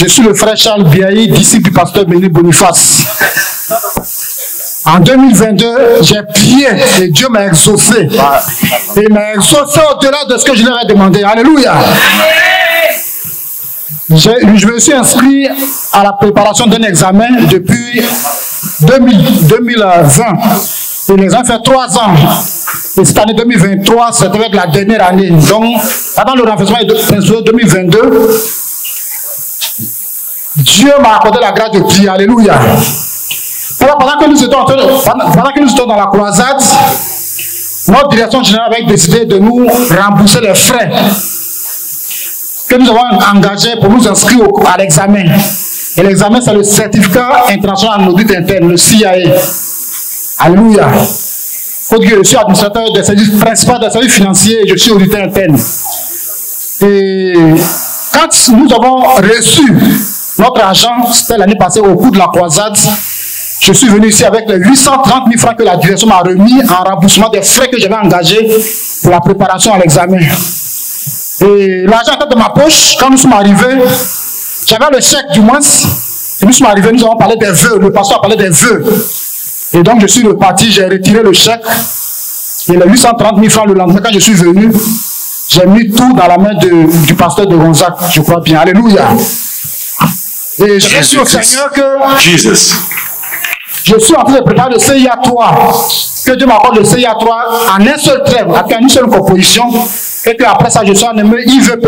Je suis le frère Charles Biaï, disciple du pasteur Menye Boniface. En 2022, j'ai prié et Dieu m'a exaucé. Il m'a exaucé au-delà de ce que je leur ai demandé. Alléluia. Je me suis inscrit à la préparation d'un examen depuis 2020. Ils ont fait 3 ans. Et cette année 2023, ça devait être la dernière année. Donc, avant le renforcement de 2022, Dieu m'a accordé la grâce de prier. Alléluia. Pendant que nous étions dans la croisade, notre direction générale avait décidé de nous rembourser les frais que nous avons engagés pour nous inscrire à l'examen. Et l'examen, c'est le certificat international en audit interne, le CIA. Alléluia. Je suis administrateur des services principaux des services financiers et je suis auditeur interne. Et quand nous avons reçu notre argent, c'était l'année passée au cours de la croisade, je suis venu ici avec les 830 000 francs que la direction m'a remis en remboursement des frais que j'avais engagés pour la préparation à l'examen. Et l'argent était dans ma poche. Quand nous sommes arrivés, j'avais le chèque du mois. Et nous sommes arrivés, nous avons parlé des vœux. Le pasteur a parlé des vœux. Et donc je suis reparti, j'ai retiré le chèque. Et les 830 000 francs le lendemain, quand je suis venu, j'ai mis tout dans la main du pasteur de Gonzague, je crois bien. Alléluia. Et je suis au Seigneur que... Jesus. Je suis en train de préparer le CIA 3, que Dieu m'accorde le CIA 3 en un seul trait, avec une seule composition, et qu'après ça, je suis en nommé IVP.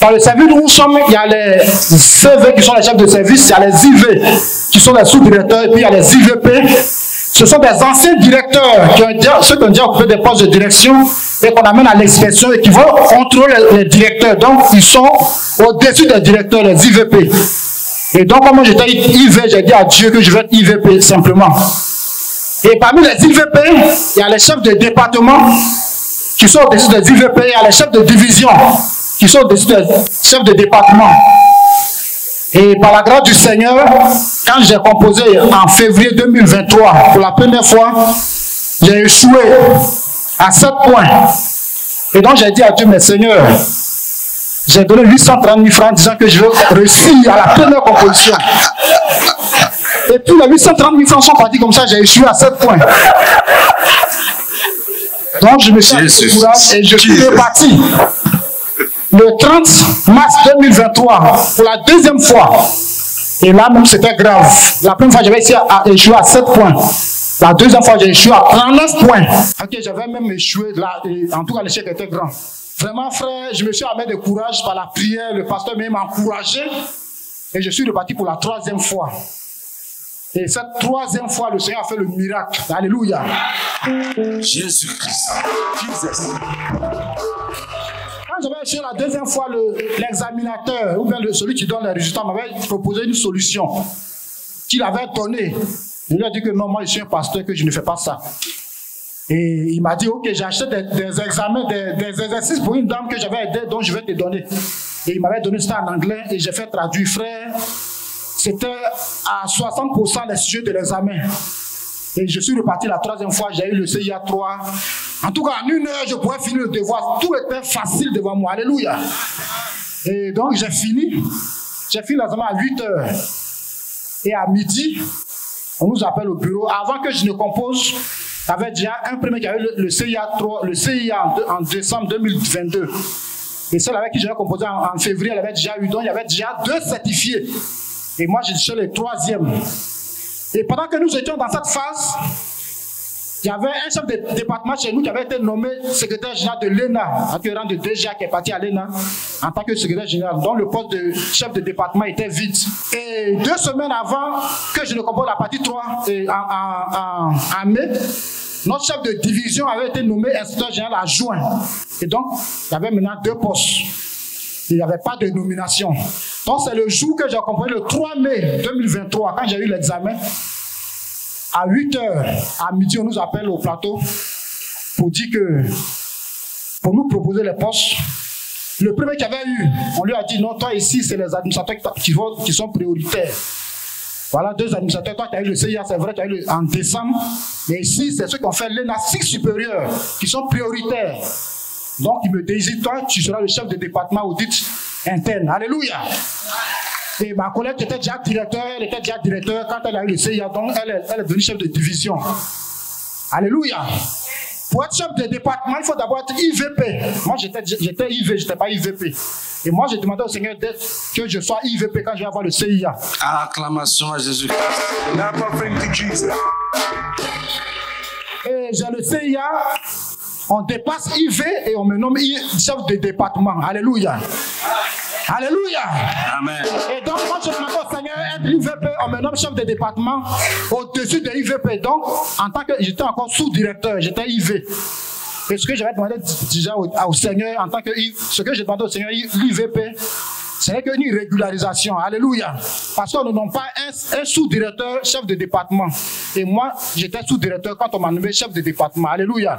Dans le service où nous sommes, il y a les CV qui sont les chefs de service, il y a les IV qui sont les sous-directeurs, et puis il y a les IVP. Ce sont des anciens directeurs, ceux qui ont déjà occupé des postes de direction, et qu'on amène à l'inspection, et qui vont contrôler les directeurs. Donc, ils sont au-dessus des directeurs, les IVP. Et donc, quand j'étais IV, j'ai dit à Dieu que je veux être IVP, simplement. Et parmi les IVP, il y a les chefs de département qui sont au-dessus des IVP, il y a les chefs de division qui sont au-dessus des chefs de département. Et par la grâce du Seigneur, quand j'ai composé en février 2023, pour la première fois, j'ai échoué à 7 points. Et donc, j'ai dit à Dieu, mais Seigneur, j'ai donné 830 000 francs disant que je veux réussir à la première composition. Et puis les 830 000 francs sont partis comme ça, j'ai échoué à 7 points. Donc je me suis arrêté pour là et je suis reparti. Le 30 mars 2023, pour la deuxième fois, et là même c'était grave. La première fois j'avais échoué à 7 points. La deuxième fois j'ai échoué à 39 points. Ok, j'avais même échoué là, et en tout cas l'échec était grand. Vraiment, frère, je me suis amené de courage par la prière. Le pasteur m'a encouragé. Et je suis reparti pour la 3e fois. Et cette 3e fois, le Seigneur a fait le miracle. Alléluia. Jésus-Christ. Quand j'avais échoué la 2e fois, l'examinateur, ou bien celui qui donne les résultats, m'avait proposé une solution qu'il avait donnée. Il lui a dit que non, moi, je suis un pasteur, que je ne fais pas ça. Et il m'a dit, ok, j'ai acheté des examens, des exercices pour une dame que j'avais aidée, donc je vais te donner. Et il m'avait donné ça en anglais et j'ai fait traduire, frère. C'était à 60% les sujets de l'examen. Et je suis reparti la 3e fois, j'ai eu le CIA 3. En tout cas, en 1 heure, je pourrais finir le devoir. Tout était facile devant moi. Alléluia. Et donc, j'ai fini. J'ai fini l'examen à 8 heures. Et à midi, on nous appelle au bureau. Avant que je ne compose, j'avais déjà un premier qui avait le CIA 3, le CIA en décembre 2022. Et celle avec qui j'avais composé en février, elle avait déjà eu, donc il y avait déjà 2 certifiés. Et moi, j'étais sur le 3e. Et pendant que nous étions dans cette phase, il y avait un chef de département chez nous qui avait été nommé secrétaire général de l'ENA, en tant que DGA qui est parti à l'ENA, en tant que secrétaire général, dont le poste de chef de département était vide. Et 2 semaines avant que je ne compose la partie 3, en mai, notre chef de division avait été nommé inspecteur général adjoint. Et donc, il y avait maintenant 2 postes. Il n'y avait pas de nomination. Donc, c'est le jour que j'ai composé, le 3 mai 2023, quand j'ai eu l'examen. À 8 heures, à midi, on nous appelle au plateau pour dire que, pour nous proposer les postes. Le premier qu'il avait eu, on lui a dit, non, toi ici, c'est les administrateurs qui sont prioritaires. Voilà, 2 administrateurs. Toi, tu as eu le CIA, c'est vrai, tu as eu en décembre. Mais ici, c'est ceux qui ont fait l'ENA 6 supérieur, qui sont prioritaires. Donc, il me dit, toi, tu seras le chef de département audit interne. Alléluia. Et ma collègue était déjà directeur, quand elle a eu le CIA, donc elle est devenue chef de division. Alléluia. Pour être chef de département, il faut d'abord être IVP. Moi, j'étais IV, je n'étais pas IVP. Et moi, j'ai demandé au Seigneur que je sois IVP quand je vais avoir le CIA. Acclamation à Jésus-Christ. Et j'ai le CIA, on dépasse IV et on me nomme chef de département. Alléluia. Alléluia. Amen. Et donc, moi, je demande au Seigneur être IVP, on me nomme chef de département au-dessus de IVP. Donc, en tant que j'étais encore sous-directeur, j'étais IV. Et ce que j'avais demandé déjà au Seigneur, en tant que ce que j'ai demandé au Seigneur, l'IVP, c'est une régularisation. Alléluia. Parce qu'on ne nomme pas un sous-directeur chef de département. Et moi, j'étais sous-directeur quand on m'a nommé chef de département. Alléluia.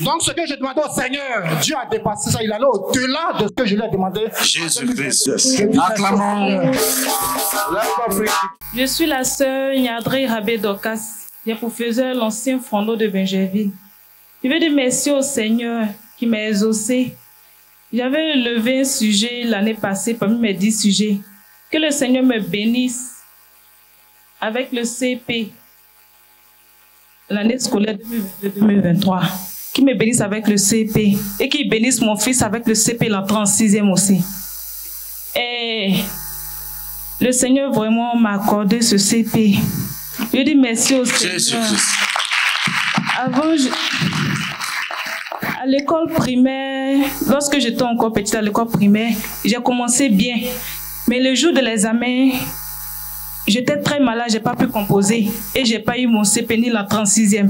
Donc, ce que j'ai demandé au Seigneur, Dieu a dépassé ça. Il allait au-delà de ce que je lui ai demandé. Jésus-Christ. Acclamons. Je suis la sœur Nyadri Rabé dokas, des professeurs, l'ancien frondeau de Benjerville. Je veux dire merci au Seigneur qui m'a exaucé. J'avais levé un sujet l'année passée parmi mes 10 sujets. Que le Seigneur me bénisse avec le CP, l'année scolaire 2023. Qu'il me bénisse avec le CP et qu'il bénisse mon fils avec le CP, l'entrée en 6e aussi. Et le Seigneur vraiment m'a accordé ce CP. Je dis merci au Seigneur. Avant, à l'école primaire, lorsque j'étais encore petite à l'école primaire, j'ai commencé bien. Mais le jour de l'examen, j'étais très malade, je n'ai pas pu composer. Et je n'ai pas eu mon CP ni l'entrée en 6e.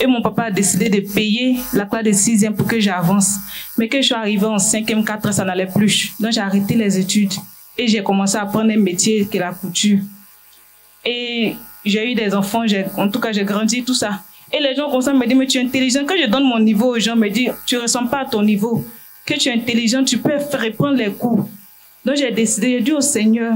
Et mon papa a décidé de payer la classe de 6e pour que j'avance. Mais quand je suis arrivée en 5e, 4e, ça n'allait plus. Donc j'ai arrêté les études. Et j'ai commencé à apprendre un métier qui est la couture. Et j'ai eu des enfants, en tout cas j'ai grandi, tout ça. Et les gens comme ça me disent, mais tu es intelligent. Quand je donne mon niveau aux gens, me disent, tu ne ressembles pas à ton niveau. Que tu es intelligent, tu peux reprendre les cours. Donc j'ai décidé, j'ai dit au Seigneur,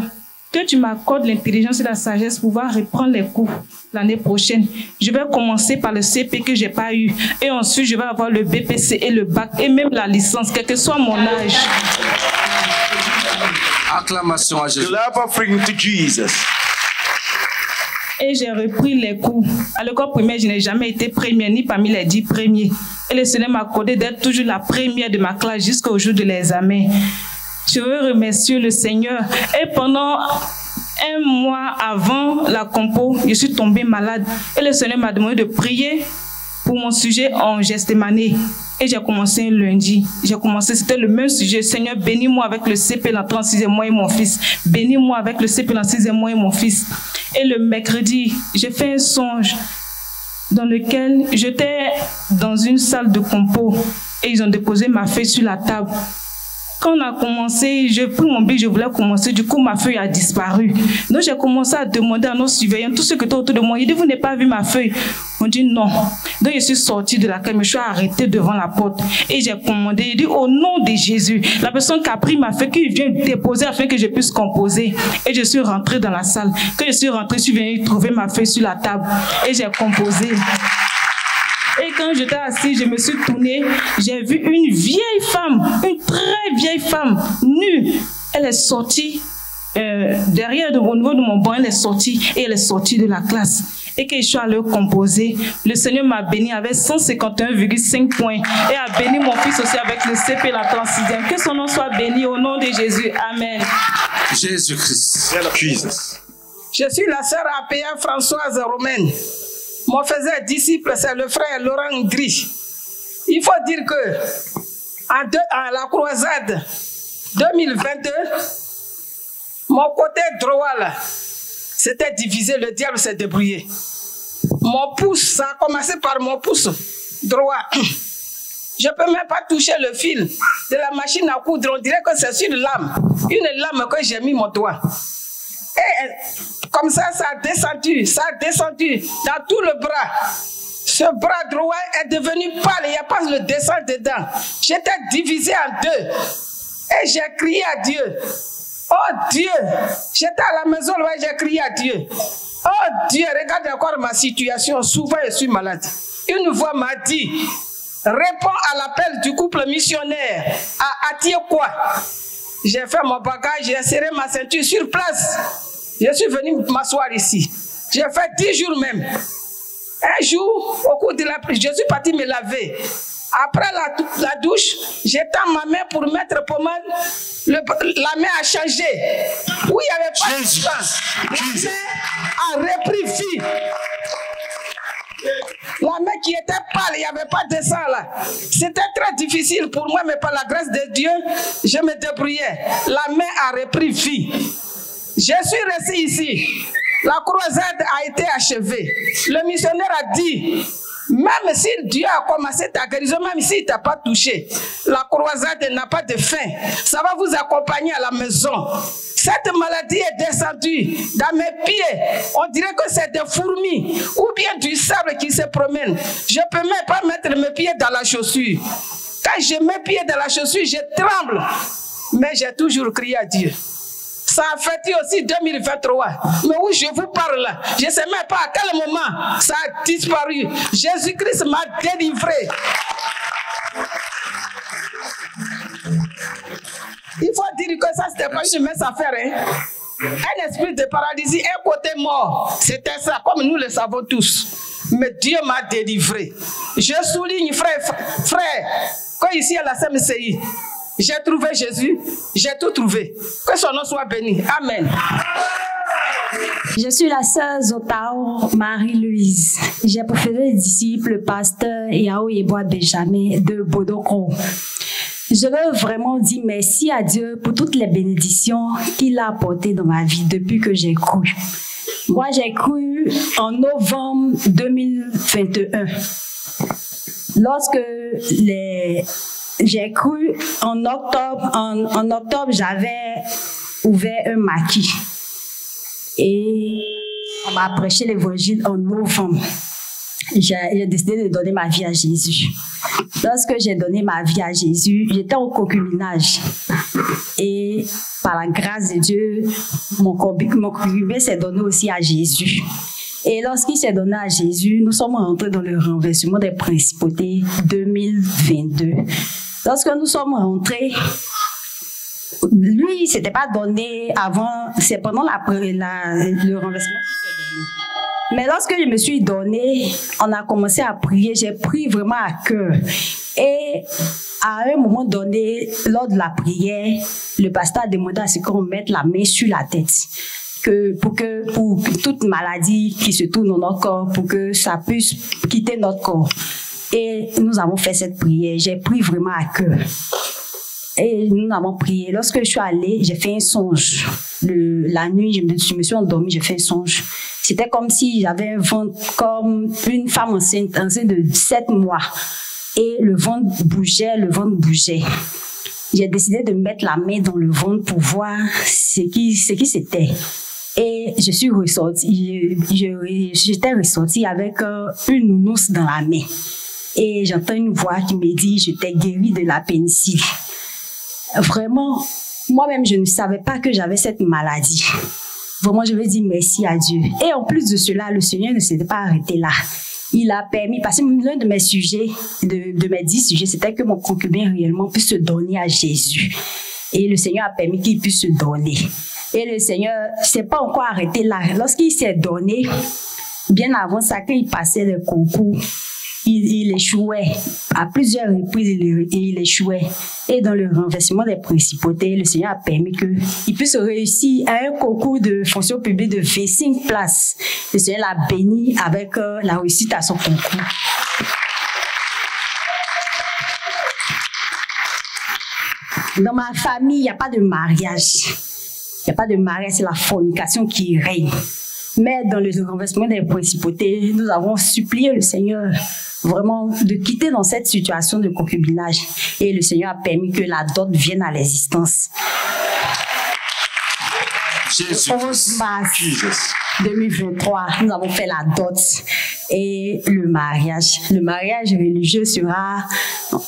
que tu m'accordes l'intelligence et la sagesse pour pouvoir reprendre les cours l'année prochaine. Je vais commencer par le CP que je n'ai pas eu. Et ensuite, je vais avoir le BPC et le bac, et même la licence, quel que soit mon âge. Acclamation à Jésus. Et j'ai repris les cours. À l'école primaire, je n'ai jamais été première, ni parmi les 10 premiers. Et le Seigneur m'a accordé d'être toujours la première de ma classe jusqu'au jour de l'examen. Je veux remercier le Seigneur. Et pendant un mois avant la compo, je suis tombée malade. Et le Seigneur m'a demandé de prier pour mon sujet en Gethsémané. Et j'ai commencé un lundi. J'ai commencé, c'était le même sujet. Seigneur, bénis-moi avec le CP, l'entrée en 6e, moi et mon fils. Bénis-moi avec le CP, l'entrée en 6e, moi et mon fils. Et le mercredi, j'ai fait un songe dans lequel j'étais dans une salle de compo et ils ont déposé ma feuille sur la table. Quand on a commencé, j'ai pris mon billet, je voulais commencer, du coup ma feuille a disparu. Donc j'ai commencé à demander à nos surveillants, tout ce qui était autour de moi, ils disaient, vous n'avez pas vu ma feuille? On dit non. Donc je suis sortie de la crème, je suis arrêtée devant la porte et j'ai commandé, j'ai dit au nom de Jésus, la personne qui a pris ma feuille, qui vient déposer afin que je puisse composer. Et je suis rentrée dans la salle. Quand je suis rentrée, je suis venue trouver ma feuille sur la table et j'ai composé. Et quand j'étais assise, je me suis tournée, j'ai vu une vieille femme, une très vieille femme, nue. Elle est sortie, derrière, au niveau de mon banc, elle est sortie, et elle est sortie de la classe. Et quand je suis allée composer, le Seigneur m'a béni avec 151,5 points, et a béni mon fils aussi avec le CP, la 36e. Que son nom soit béni au nom de Jésus. Amen. Jésus-Christ. Je suis la sœur APA Françoise Romaine. Mon faisait disciple, c'est le frère Laurent Gris. Il faut dire que à la croisade 2022, mon côté droit là, c'était divisé, le diable s'est débrouillé. Mon pouce, ça a commencé par mon pouce droit. Je ne peux même pas toucher le fil de la machine à coudre. On dirait que c'est sur lame, une lame que j'ai mis mon doigt. Et comme ça, ça a descendu dans tout le bras. Ce bras droit est devenu pâle, il n'y a pas le dessin dedans. J'étais divisé en deux et j'ai crié à Dieu. Oh Dieu, j'étais à la maison, j'ai crié à Dieu. Oh Dieu, regarde encore ma situation, souvent je suis malade. Une voix m'a dit, réponds à l'appel du couple missionnaire à Attiékoa. J'ai fait mon bagage, j'ai serré ma ceinture sur place. Je suis venu m'asseoir ici. J'ai fait 10 jours même. Un jour, au cours de la prière, je suis parti me laver. Après la douche, j'étends ma main pour mettre pommade. La main a changé. Oui, il n'y avait pas de temps. La main a repris vie. La main qui était pâle, il n'y avait pas de sang là. C'était très difficile pour moi, mais par la grâce de Dieu, je me débrouillais. La main a repris vie. Je suis resté ici. La croisade a été achevée. Le missionnaire a dit... Même si Dieu a commencé ta guérison, même s'il ne t'a pas touché, la croisade n'a pas de fin. Ça va vous accompagner à la maison. Cette maladie est descendue dans mes pieds. On dirait que c'est des fourmis ou bien du sable qui se promène. Je ne peux même pas mettre mes pieds dans la chaussure. Quand je mets mes pieds dans la chaussure, je tremble. Mais j'ai toujours crié à Dieu. Ça a fêté aussi 2023. Mais où je vous parle là, je ne sais même pas à quel moment ça a disparu. Jésus-Christ m'a délivré. Il faut dire que ça, c'était pas une mince affaire. Hein? Un esprit de paralysie, un côté mort. C'était ça, comme nous le savons tous. Mais Dieu m'a délivré. Je souligne, frère, quand ici à la CMCI, j'ai trouvé Jésus, j'ai tout trouvé. Que son nom soit béni. Amen. Je suis la sœur Zotao Marie-Louise. J'ai préféré disciple, pasteur Yaoui Eboa Benjamin de Bodokro. Je veux vraiment dire merci à Dieu pour toutes les bénédictions qu'il a apportées dans ma vie depuis que j'ai cru. Moi, j'ai cru en novembre 2021. Lorsque j'ai cru en octobre. En octobre, j'avais ouvert un maquis. Et on m'a prêché l'évangile en novembre. J'ai décidé de donner ma vie à Jésus. Lorsque j'ai donné ma vie à Jésus, j'étais au concubinage. Et par la grâce de Dieu, mon concubin s'est donné aussi à Jésus. Et lorsqu'il s'est donné à Jésus, nous sommes rentrés dans le renversement des principautés 2022. Lorsque nous sommes rentrés, lui, il ne s'était pas donné avant, c'est pendant le renversement qu'il s'est donné. Mais lorsque je me suis donné, on a commencé à prier, j'ai pris vraiment à cœur. Et à un moment donné, lors de la prière, le pasteur a demandé à ce qu'on mette la main sur la tête. Pour toute maladie qui se tourne dans notre corps, pour que ça puisse quitter notre corps. Et nous avons fait cette prière. J'ai pris vraiment à cœur. Et nous avons prié. Lorsque je suis allée, j'ai fait un songe. La nuit, je me suis endormie, j'ai fait un songe. C'était comme si j'avais un ventre comme une femme enceinte de 7 mois. Et le ventre bougeait, le ventre bougeait. J'ai décidé de mettre la main dans le ventre pour voir ce qui c'était. Et je suis ressortie, j'étais ressortie avec une nounours dans la main. Et j'entends une voix qui me dit « Je t'ai guérie de la pénicilline ». Vraiment, moi-même, je ne savais pas que j'avais cette maladie. Vraiment, je veux dire merci à Dieu. Et en plus de cela, le Seigneur ne s'était pas arrêté là. Il a permis, parce que l'un de mes sujets, de mes 10 sujets, c'était que mon concubin réellement puisse se donner à Jésus. Et le Seigneur a permis qu'il puisse se donner. Et le Seigneur ne s'est pas encore arrêté là. Lorsqu'il s'est donné, bien avant ça, qu'il passait le concours, il échouait. À plusieurs reprises, il échouait. Et dans le renversement des principautés, le Seigneur a permis qu'il puisse réussir à un concours de fonction publique de 25 places. Le Seigneur l'a béni avec la réussite à son concours. Dans ma famille, il n'y a pas de mariage. Il n'y a pas de mariage, c'est la fornication qui règne. Mais dans le renversement des principautés, nous avons supplié le Seigneur vraiment de quitter dans cette situation de concubinage. Et le Seigneur a permis que la dot vienne à l'existence. Le 11 mars 2023, nous avons fait la dot et le mariage. Le mariage religieux sera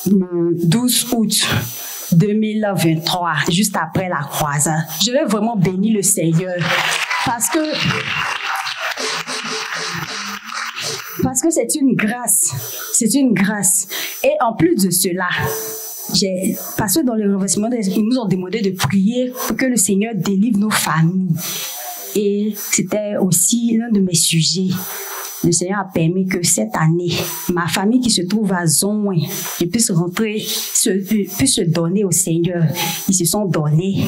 le 12 août. 2023, juste après la croisade. Je veux vraiment bénir le Seigneur parce que c'est une grâce. C'est une grâce. Et en plus de cela, parce que dans le renversement, ils nous ont demandé de prier pour que le Seigneur délivre nos familles. Et c'était aussi l'un de mes sujets. Le Seigneur a permis que cette année, ma famille qui se trouve à Zon, je puisse rentrer, puisse se donner au Seigneur. Ils se sont donnés.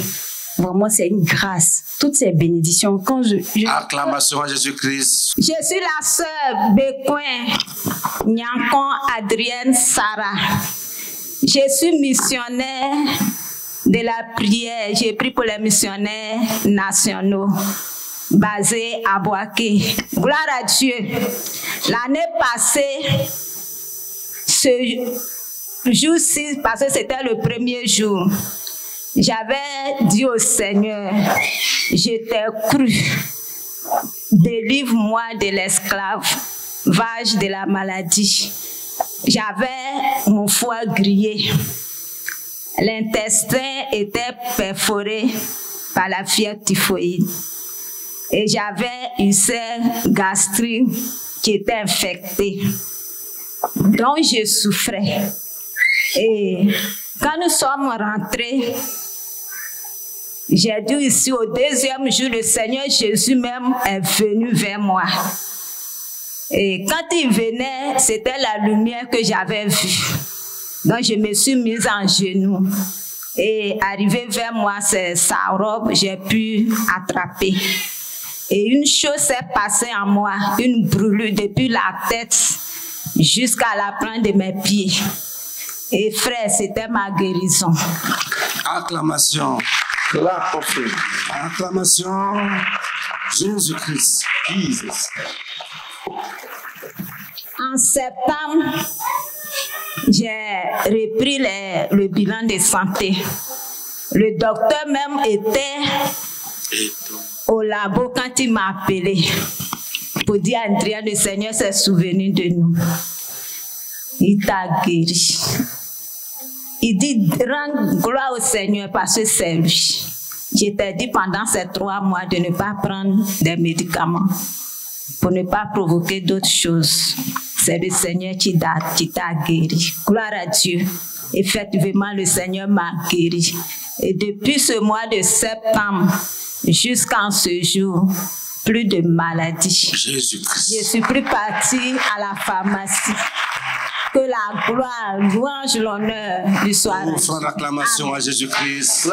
Vraiment, c'est une grâce. Toutes ces bénédictions, quand je acclamation à Jésus-Christ. Je suis la sœur Bécoin Nyankon Adrienne Sarah. Je suis missionnaire de la prière. J'ai pris pour les missionnaires nationaux basés à Boaké. Gloire à Dieu. L'année passée, ce jour-ci, parce que c'était le premier jour, j'avais dit au Seigneur, je t'ai cru, délivre-moi de l'esclavage de la maladie. J'avais mon foie grillé, l'intestin était perforé par la fièvre typhoïde et j'avais une ulcère gastrique qui était infectée, donc je souffrais. Et quand nous sommes rentrés, j'ai dit ici, au deuxième jour, le Seigneur Jésus même est venu vers moi. Et quand il venait, c'était la lumière que j'avais vue. Donc je me suis mise en genoux. Et arrivé vers moi, c'est sa robe, j'ai pu attraper. Et une chose s'est passée en moi, une brûlure depuis la tête jusqu'à la plante de mes pieds. Et frère, c'était ma guérison. Acclamation. La portée. Acclamation. Jésus-Christ. En septembre, j'ai repris le bilan de santé. Le docteur même était au labo quand il m'a appelé pour dire à Adrienne, le Seigneur s'est souvenu de nous. Il t'a guéri. Il dit, rends gloire au Seigneur parce que c'est lui. Je t'ai dit pendant ces 3 mois de ne pas prendre des médicaments pour ne pas provoquer d'autres choses. C'est le Seigneur qui t'a guéri. Gloire à Dieu. Effectivement, le Seigneur m'a guéri. Et depuis ce mois de septembre jusqu'en ce jour, plus de maladies. Jésus-Christ. Je suis plus partie à la pharmacie. Que la gloire, louange, l'honneur du soir. Nous faisons l'acclamation à Jésus-Christ.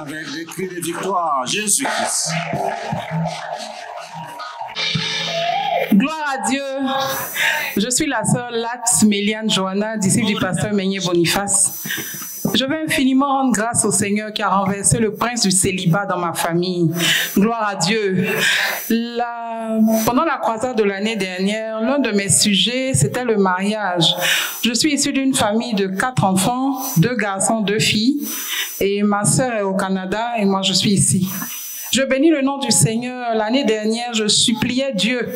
Avec des cris de victoire, Jésus-Christ. Gloire à Dieu. Je suis la sœur Lacte Méliane Joanna, disciple du pasteur Menye Boniface. Je veux infiniment rendre grâce au Seigneur qui a renversé le prince du célibat dans ma famille. Gloire à Dieu. Pendant la croisade de l'année dernière, l'un de mes sujets, c'était le mariage. Je suis issue d'une famille de 4 enfants, 2 garçons, 2 filles. Et ma sœur est au Canada et moi je suis ici. Je bénis le nom du Seigneur. L'année dernière, je suppliais Dieu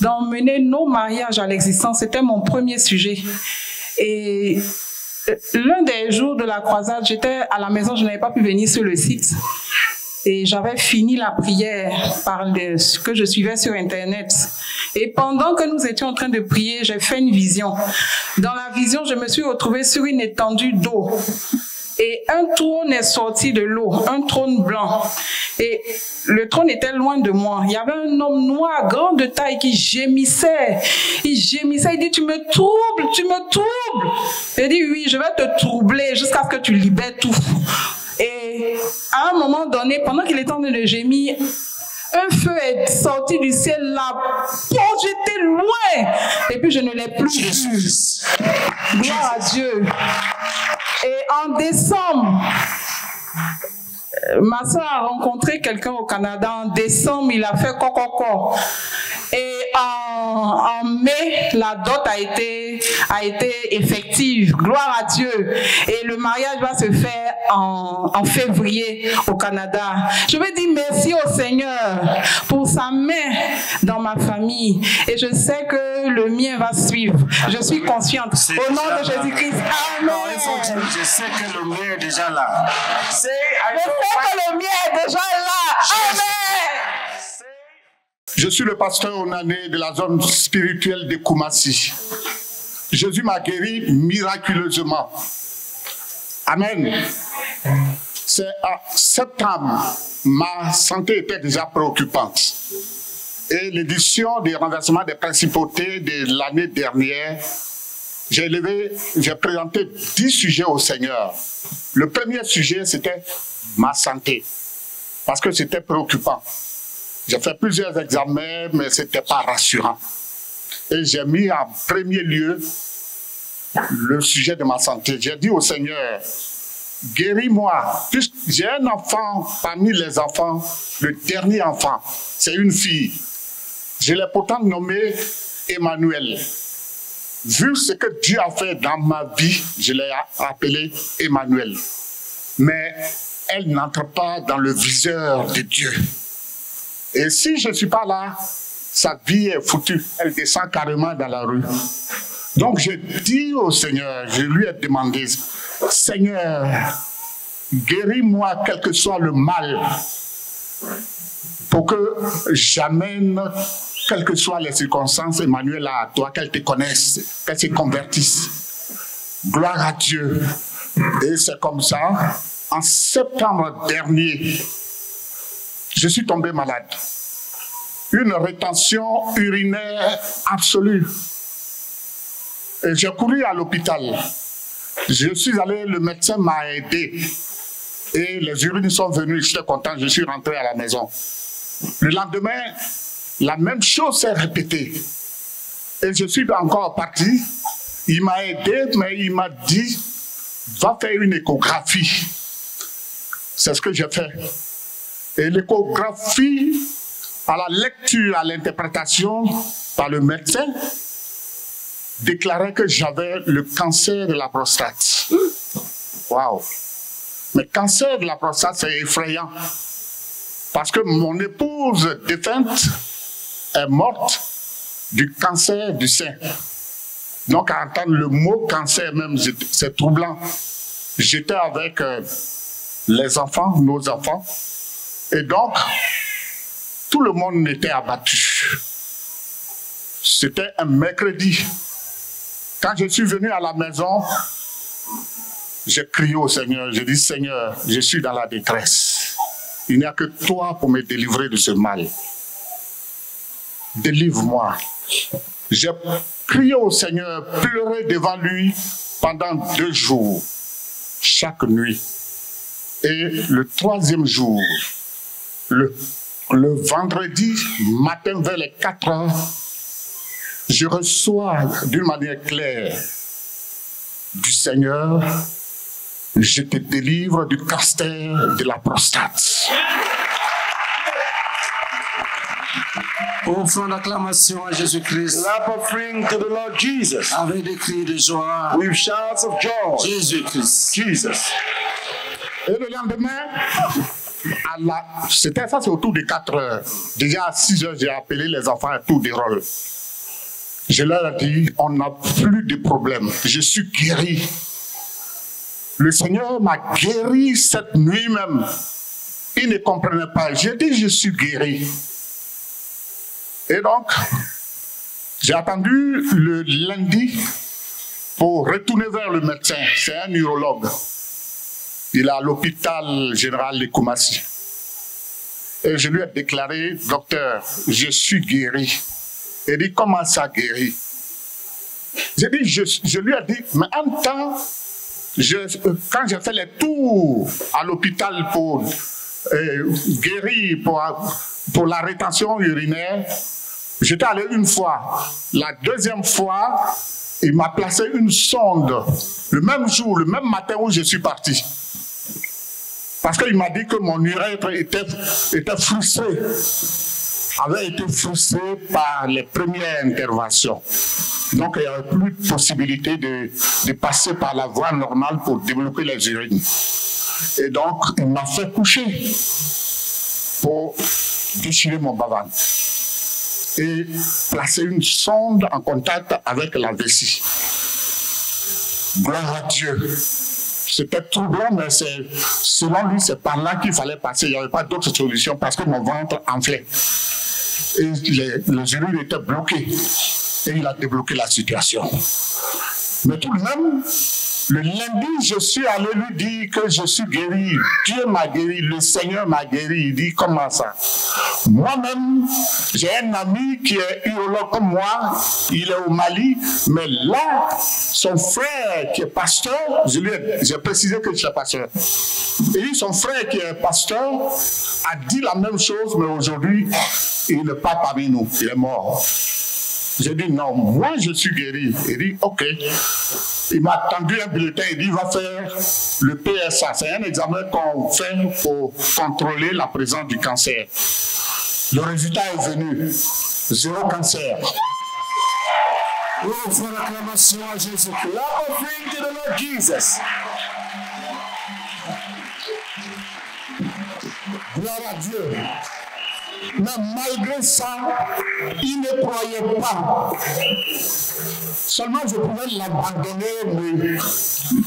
d'emmener nos mariages à l'existence. C'était mon premier sujet. Et l'un des jours de la croisade, j'étais à la maison, je n'avais pas pu venir sur le site. Et j'avais fini la prière que je suivais sur Internet. Et pendant que nous étions en train de prier, j'ai fait une vision. Dans la vision, je me suis retrouvée sur une étendue d'eau. Et un trône est sorti de l'eau, un trône blanc. Et le trône était loin de moi. Il y avait un homme noir, grand de taille, qui gémissait. Il gémissait, il dit, tu me troubles, tu me troubles. Il dit, oui, je vais te troubler jusqu'à ce que tu libères tout. Et à un moment donné, pendant qu'il était en train de gémir, un feu est sorti du ciel, là, projeté loin. Et puis je ne l'ai plus vu. Gloire à Dieu. Et en décembre, ma soeur a rencontré quelqu'un au Canada. En décembre, il a fait cococo. Et en mai, la dot a été effective. Gloire à Dieu. Et le mariage va se faire en février au Canada. Je veux dire merci au Seigneur pour sa main dans ma famille. Et je sais que le mien va suivre. Je suis consciente. Au nom de Jésus-Christ. Amen. Je sais que le mien est déjà là. Je sais que le mien est déjà là. Amen. Je suis le pasteur onané de la zone spirituelle de Koumassi. Jésus m'a guéri miraculeusement. Amen. C'est à septembre, ma santé était déjà préoccupante. Et l'édition du renversement des principautés de l'année dernière, j'ai présenté 10 sujets au Seigneur. Le premier sujet, c'était ma santé, parce que c'était préoccupant. J'ai fait plusieurs examens, mais ce n'était pas rassurant. Et j'ai mis en premier lieu le sujet de ma santé. J'ai dit au Seigneur, guéris-moi, puisque j'ai un enfant parmi les enfants, le dernier enfant, c'est une fille. Je l'ai pourtant nommée Emmanuel. Vu ce que Dieu a fait dans ma vie, je l'ai appelée Emmanuel. Mais elle n'entre pas dans le viseur de Dieu. Et si je ne suis pas là, sa vie est foutue. Elle descend carrément dans la rue. Donc je dis au Seigneur, je lui ai demandé, Seigneur, guéris-moi quel que soit le mal, pour que j'amène, quelles que soient les circonstances, Emmanuel, à toi, qu'elle te connaisse, qu'elle se convertisse. Gloire à Dieu. Et c'est comme ça, en septembre dernier, je suis tombé malade. Une rétention urinaire absolue. Et j'ai couru à l'hôpital. Je suis allé, le médecin m'a aidé. Et les urines sont venues, j'étais content, je suis rentré à la maison. Le lendemain, la même chose s'est répétée. Et je suis encore parti. Il m'a aidé, mais il m'a dit, va faire une échographie. C'est ce que j'ai fait. Et l'échographie, à la lecture, à l'interprétation par le médecin, déclarait que j'avais le cancer de la prostate. Waouh! Mais cancer de la prostate, c'est effrayant. Parce que mon épouse défunte est morte du cancer du sein. Donc, à entendre le mot cancer, même, c'est troublant. J'étais avec les enfants, nos enfants, et donc, tout le monde était abattu. C'était un mercredi. Quand je suis venu à la maison, j'ai crié au Seigneur, j'ai dit, Seigneur, je suis dans la détresse. Il n'y a que toi pour me délivrer de ce mal. Délivre-moi. J'ai crié au Seigneur, pleuré devant lui pendant 2 jours, chaque nuit. Et le 3e jour, le vendredi matin vers les 4 heures, je reçois d'une manière claire du Seigneur, je te délivre du cancer de la prostate. Offrons l'acclamation à Jésus-Christ. Clap offering to the Lord Jesus. Avec des cris de joie. With shouts of joy. Jésus-Christ. Jesus. Et le lendemain, c'était ça, c'est autour de 4 heures. Déjà à 6 heures, j'ai appelé les enfants à tour de rôle. Je leur ai dit, on n'a plus de problème. Je suis guéri. Le Seigneur m'a guéri cette nuit même. Il ne comprenait pas. J'ai dit, je suis guéri. Et donc, j'ai attendu le lundi pour retourner vers le médecin. C'est un urologue. Il est à l'hôpital général de Koumassi. Et je lui ai déclaré, docteur, je suis guéri. Il dit, comment ça guéri? J'ai dit, je lui ai dit, mais en même temps, quand j'ai fait les tours à l'hôpital pour guérir, pour la rétention urinaire, j'étais allé une fois. La 2e fois, il m'a placé une sonde, le même jour, le même matin où je suis parti. Parce qu'il m'a dit que mon urètre était frustré, avait été frustré par les premières interventions. Donc, il n'y avait plus de possibilité de passer par la voie normale pour débloquer les urines. Et donc, il m'a fait coucher pour déchirer mon bas-ventre et placer une sonde en contact avec la vessie. Gloire à Dieu. C'était troublant, mais selon lui, c'est par là qu'il fallait passer. Il n'y avait pas d'autre solution parce que mon ventre enflait. Et les urines étaient bloquées. Et il a débloqué la situation. Mais tout de même, le lundi, je suis allé lui dire que je suis guéri. Dieu m'a guéri, le Seigneur m'a guéri. Il dit, comment ça? Moi-même, j'ai un ami qui est urologue comme moi. Il est au Mali. Mais là, son frère qui est pasteur, j'ai précisé que je suis pasteur. Et son frère qui est pasteur a dit la même chose, mais aujourd'hui, il n'est pas parmi nous. Il est mort. J'ai dit, non, moi, je suis guéri. Il dit, OK. Il m'a tendu un bulletin, il dit, va faire le PSA. C'est un examen qu'on fait pour contrôler la présence du cancer. Le résultat est venu. 0 cancer. Oui, il faut l'acclamation à Jésus. L'offering to the Lord Jesus. Gloire à Dieu. Mais malgré ça, il ne croyait pas. Seulement, je pouvais l'abandonner,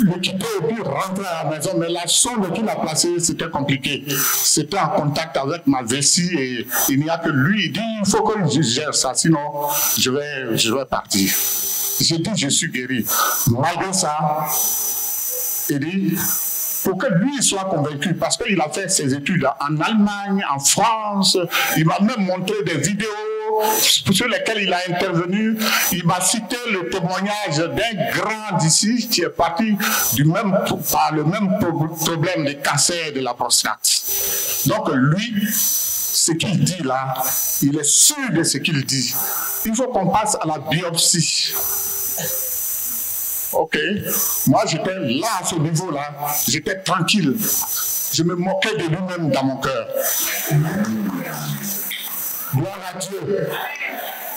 le quitter et puis rentrer à la maison. Mais la sonde qu'il a placée, c'était compliqué. C'était en contact avec ma vessie et il n'y a que lui. Il dit, il faut que je gère ça, sinon je vais partir. J'ai dit, je suis guéri. Malgré ça, il dit... Pour que lui soit convaincu, parce qu'il a fait ses études en Allemagne, en France, il m'a même montré des vidéos sur lesquelles il a intervenu, il m'a cité le témoignage d'un grand d'ici qui est parti par le même problème de cancer de la prostate. Donc lui, ce qu'il dit là, il est sûr de ce qu'il dit. Il faut qu'on passe à la biopsie. Ok, moi j'étais là à ce niveau-là, j'étais tranquille. Je me moquais de lui-même dans mon cœur. Gloire à Dieu.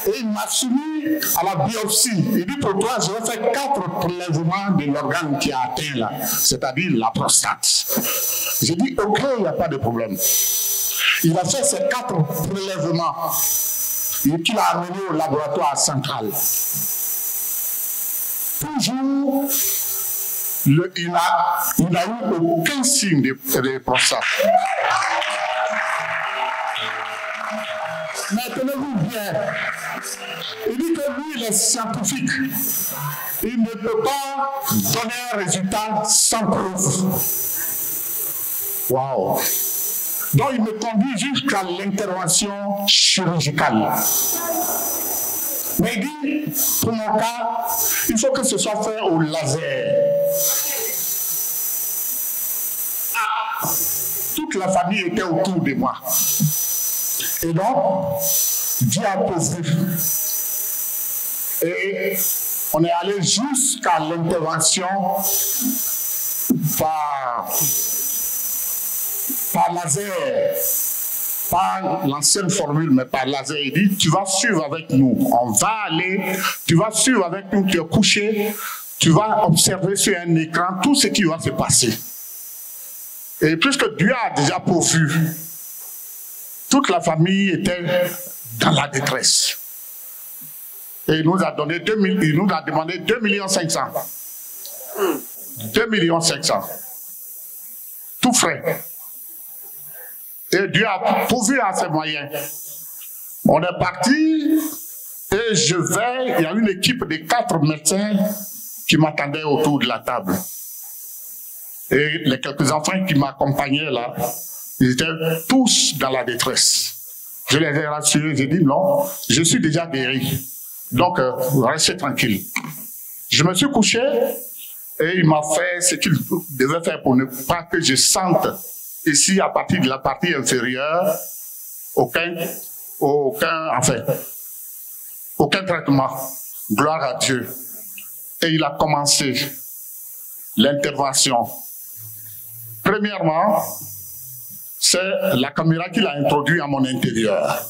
Et il m'a soumis à la biopsie. Il dit pour toi, je vais faire 4 prélèvements de l'organe qui a atteint là, c'est-à-dire la prostate. J'ai dit ok, il n'y a pas de problème. Il a fait ces 4 prélèvements et qu'il a amené au laboratoire central. Toujours, il n'a eu aucun signe de prostate. Mais tenez-vous bien, il dit que lui, il est scientifique. Il ne peut pas donner un résultat sans preuve. Waouh! Donc, il me conduit jusqu'à l'intervention chirurgicale. Mais il dit, pour mon cas, il faut que ce soit fait au laser. Ah, toute la famille était autour de moi. Et donc, Dieu a posé. Et on est allé jusqu'à l'intervention par laser. Pas l'ancienne formule, mais par laser. Il dit, tu vas suivre avec nous. On va aller, tu vas suivre avec nous, tu es couché, tu vas observer sur un écran tout ce qui va se passer. Et puisque Dieu a déjà pourvu, toute la famille était dans la détresse. Et il nous a donné il nous a demandé 2,5 millions. 2,5 millions. Tout frais. Et Dieu a pourvu à ses moyens. On est parti et il y a une équipe de 4 médecins qui m'attendaient autour de la table. Et les quelques enfants qui m'accompagnaient là, ils étaient tous dans la détresse. Je les ai rassurés, j'ai dit non, je suis déjà guéri. Donc restez tranquille. Je me suis couché et il m'a fait ce qu'il devait faire pour ne pas que je sente ici, à partir de la partie inférieure, aucun traitement. Gloire à Dieu. Et il a commencé l'intervention. Premièrement, c'est la caméra qu'il a introduite à mon intérieur.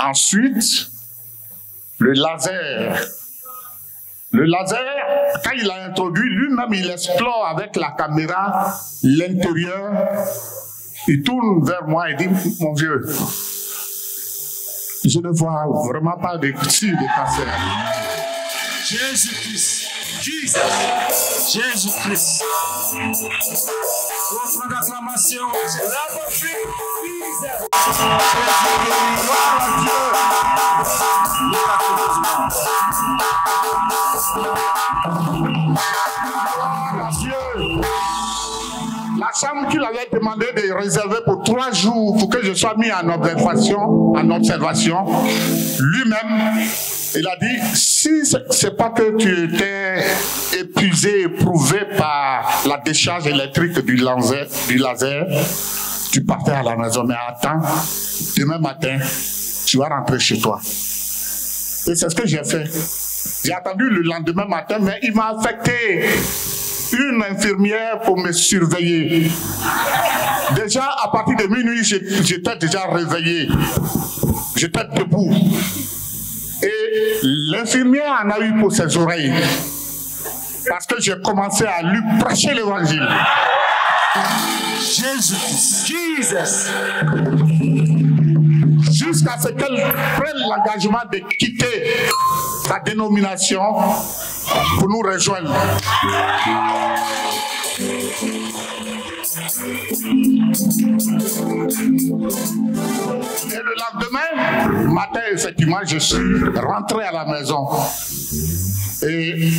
Ensuite, le laser. Le laser, quand il l'a introduit, lui-même, il explore avec la caméra l'intérieur. Il tourne vers moi et dit, mon vieux, je ne vois vraiment pas de signe de cancer. Jésus-Christ. Jésus-Christ. Offre d'acclamation. Jésus-Christ. Monsieur, la chambre qu'il avait demandé de réserver pour 3 jours pour que je sois mis en observation, lui-même, il a dit, si c'est pas que tu étais épuisé, éprouvé par la décharge électrique du laser, tu partais à la maison, mais attends, demain matin, tu vas rentrer chez toi. Et c'est ce que j'ai fait. J'ai attendu le lendemain matin, mais il m'a affecté une infirmière pour me surveiller. Déjà, à partir de minuit, j'étais déjà réveillé. J'étais debout. Et l'infirmière en a eu pour ses oreilles. Parce que j'ai commencé à lui prêcher l'évangile. Jésus. Jusqu'à ce qu'elle prenne l'engagement de quitter sa dénomination pour nous rejoindre. Et le lendemain matin, effectivement, je suis rentré à la maison. Et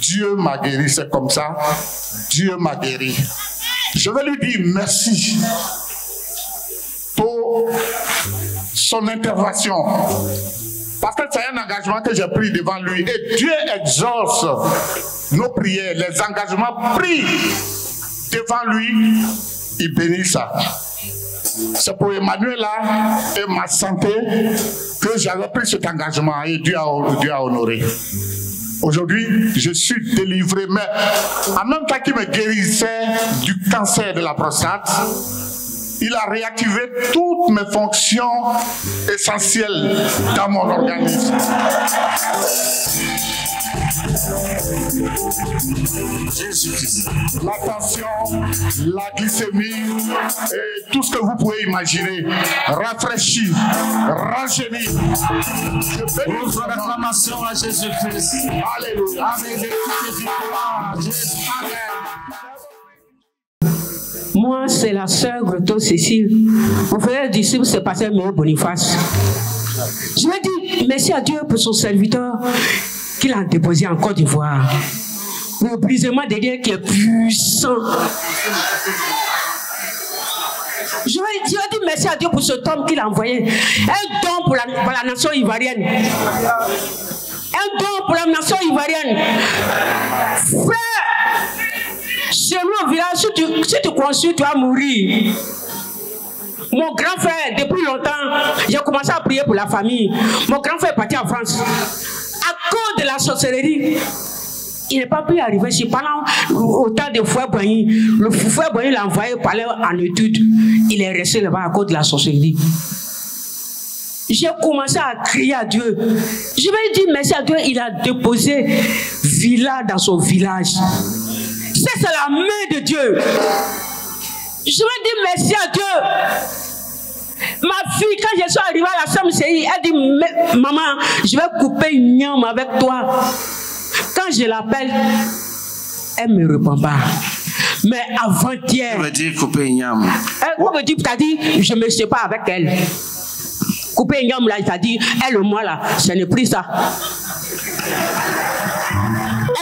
Dieu m'a guéri, c'est comme ça. Dieu m'a guéri. Je vais lui dire merci pour son intervention. Parce que c'est un engagement que j'ai pris devant lui. Et Dieu exauce nos prières, les engagements pris devant lui, il bénit ça. C'est pour Emmanuel là et ma santé que j'avais pris cet engagement et Dieu a honoré. Aujourd'hui, je suis délivré, mais en même temps qu'il me guérissait du cancer de la prostate, il a réactivé toutes mes fonctions essentielles dans mon organisme. Jésus-Christ. La tension, la glycémie et tout ce que vous pouvez imaginer. Rafraîchi, rajeuni. Votre réclamation à Jésus-Christ. Alléluia. Moi, c'est la sœur Groto Cécile. Mon frère disciple, c'est pasteur Menye Boniface. Je veux dire merci à Dieu pour son serviteur qu'il a déposé en Côte d'Ivoire. Le brisement de Dieu qui est puissant. Je veux dire merci à Dieu pour cet homme qu'il a envoyé. Un don pour la nation ivoirienne. Un don pour la nation ivoirienne. Frère! Chez nous au village, si tu construis, tu vas mourir. Mon grand frère, depuis longtemps, j'ai commencé à prier pour la famille. Mon grand frère est parti en France. À cause de la sorcellerie, il n'est pas pu arriver ici. Pendant autant de frère Boigny, le frère Boigny l'a envoyé parler en étude. Il est resté là-bas à cause de la sorcellerie. J'ai commencé à crier à Dieu. Je vais dire merci à Dieu, il a déposé villa dans son village. C'est la main de Dieu. Je veux dire merci à Dieu. Ma fille, quand je suis arrivée à la CMCI, elle dit, maman, je vais couper une gnome avec toi. Quand je l'appelle, elle ne me répond pas. Mais avant-hier... Elle veut dire couper une gnome. Elle veut dire, t'as dit, je ne me sépare pas avec elle. Couper une gnome, là, t'as dit, elle, moi, là, je n'ai plus ça.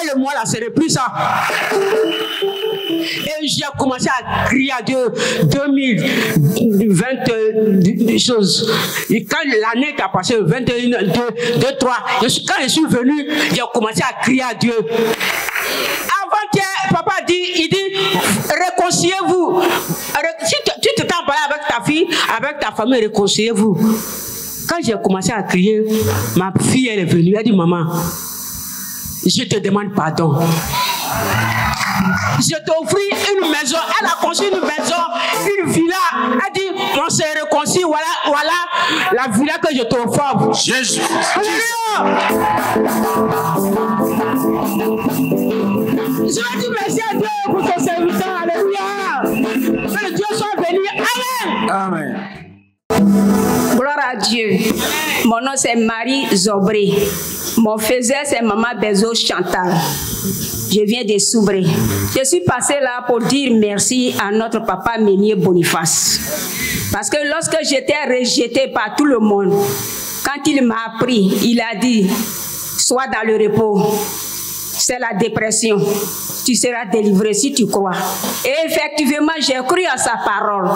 Et moi là, ce n'est plus ça. Et j'ai commencé à crier à Dieu 2020 choses. Et quand l'année qui a passé, 21, 2, 3, quand je suis venu, j'ai commencé à crier à Dieu. Avant que papa dit, il dit, réconciliez-vous. Si tu te t'en parles avec ta fille, avec ta famille, réconciliez-vous. Quand j'ai commencé à crier, ma fille elle est venue, elle dit, maman, je te demande pardon. Je t'offris une maison. Elle a construit une maison, une villa. Elle dit, on s'est réconcilié. Voilà la villa que je t'offre. Jésus. Je vais dire merci à Dieu pour ton serviteur. Alléluia. Que Dieu soit béni. Amen. Amen. Gloire à Dieu. Mon nom c'est Marie Zobré. Mon faiseur c'est Maman Bézo Chantal. Je viens de Soubré. Je suis passée là pour dire merci à notre papa Menye Boniface. Parce que lorsque j'étais rejetée par tout le monde, quand il m'a appris, il a dit, sois dans le repos. C'est la dépression. Tu seras délivré si tu crois. Et effectivement, j'ai cru à sa parole.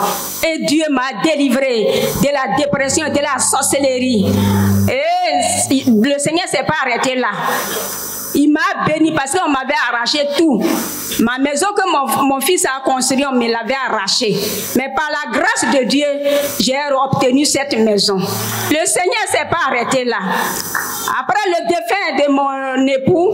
Et Dieu m'a délivré de la dépression, de la sorcellerie. Et le Seigneur ne s'est pas arrêté là. Il m'a béni parce qu'on m'avait arraché tout. Ma maison que mon fils a construite, on me l'avait arrachée. Mais par la grâce de Dieu, j'ai obtenu cette maison. Le Seigneur ne s'est pas arrêté là. Après le défunt de mon époux,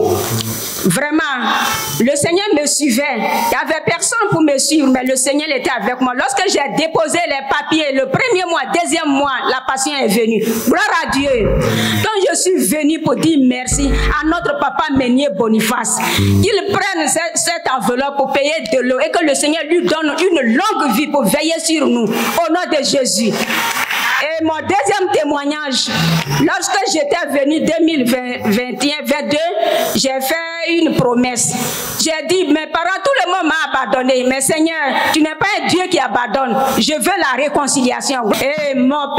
vraiment, le Seigneur me suivait. Il n'y avait personne pour me suivre, mais le Seigneur était avec moi. Lorsque j'ai déposé les papiers, le premier mois, deuxième mois, la passion est venue. Gloire à Dieu. Donc je suis venue pour dire merci à notre papa Menye Boniface. Qu'il prenne cette enveloppe pour payer de l'eau et que le Seigneur lui donne une longue vie pour veiller sur nous. Au nom de Jésus. Et mon deuxième témoignage, lorsque j'étais venue 2021-22, j'ai fait une promesse. J'ai dit, mes parents, tout le monde m'a abandonné. Mais Seigneur, tu n'es pas un Dieu qui abandonne. Je veux la réconciliation. Et mon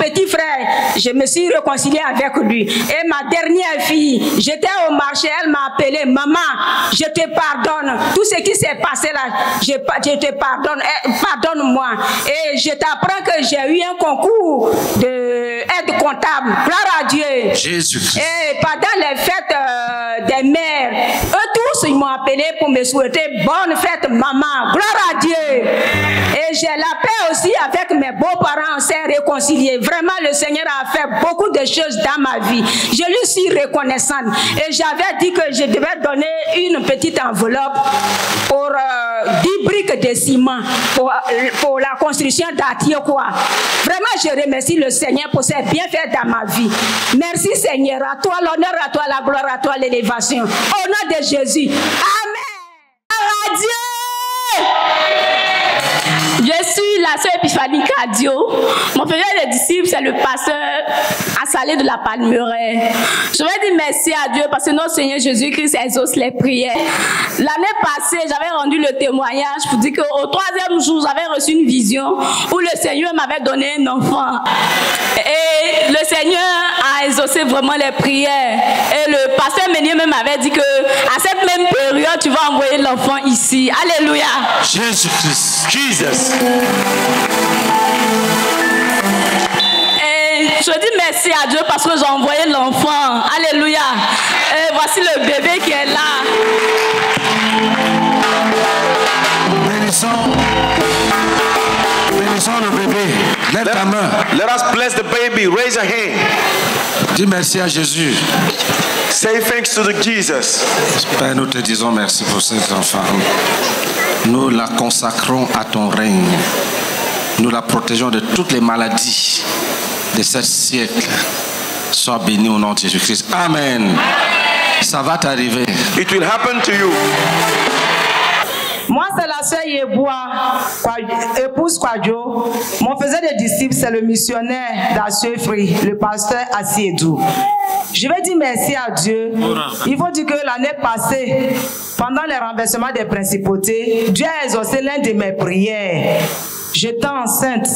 petit frère, je me suis réconciliée avec lui. Et ma dernière fille, j'étais au marché, elle m'a appelé, maman, je te pardonne. Tout ce qui s'est passé là, je te pardonne. Pardonne-moi. Et je t'apprends que j'ai eu un concours d'aide comptable. Gloire à Dieu. Jésus. Et pendant les fêtes des mères, eux tous, ils m'ont appelé pour me souhaiter bonne fête, maman. Gloire à Dieu. Et j'ai la paix aussi avec mes beaux-parents, on s'est réconciliés. Vraiment, le Seigneur a fait beaucoup de choses dans ma vie. Je lui suis reconnaissante. Et j'avais dit que je devais donner une petite enveloppe pour 10 briques de ciment pour la construction d'Attiékoa. Vraiment, je remercie le Seigneur pour ses bienfaits dans ma vie. Merci Seigneur, à toi l'honneur, à toi la gloire, à toi l'élévation. Au nom de Jésus. Amen. À Dieu. Je suis la sœur Épiphanie Cadio. Mon frère de disciple, c'est le pasteur Assalé de la Palmeraie. Je vais dire merci à Dieu parce que notre Seigneur Jésus-Christ exauce les prières. L'année passée, j'avais rendu le témoignage pour dire qu'au troisième jour, j'avais reçu une vision où le Seigneur m'avait donné un enfant. Et le Seigneur a exaucé vraiment les prières. Et le pasteur Menye même avait dit que à cette même période, tu vas envoyer l'enfant ici. Alléluia. Jésus-Christ. Jesus. Et je dis merci à Dieu parce que j'ai envoyé l'enfant. Alléluia. Et voici le bébé qui est là. Bénissons le bébé. Lève ta main. Let us bless the baby. Raise a hand. Dis merci à Jésus. Say thanks to the Jesus. Père, nous te disons merci pour cet enfant. Nous la consacrons à ton règne. Nous la protégeons de toutes les maladies de ce siècle. Sois béni au nom de Jésus-Christ. Amen. Amen. Ça va t'arriver. It will happen to you. Moi, c'est la sœur Yeboa, épouse Kwadjo. Mon faiseur de disciples, c'est le missionnaire d'Assuéfri, le pasteur Asiedou. Je vais dire merci à Dieu. Il faut dire que l'année passée, pendant les renversements des principautés, Dieu a exaucé l'un de mes prières. J'étais enceinte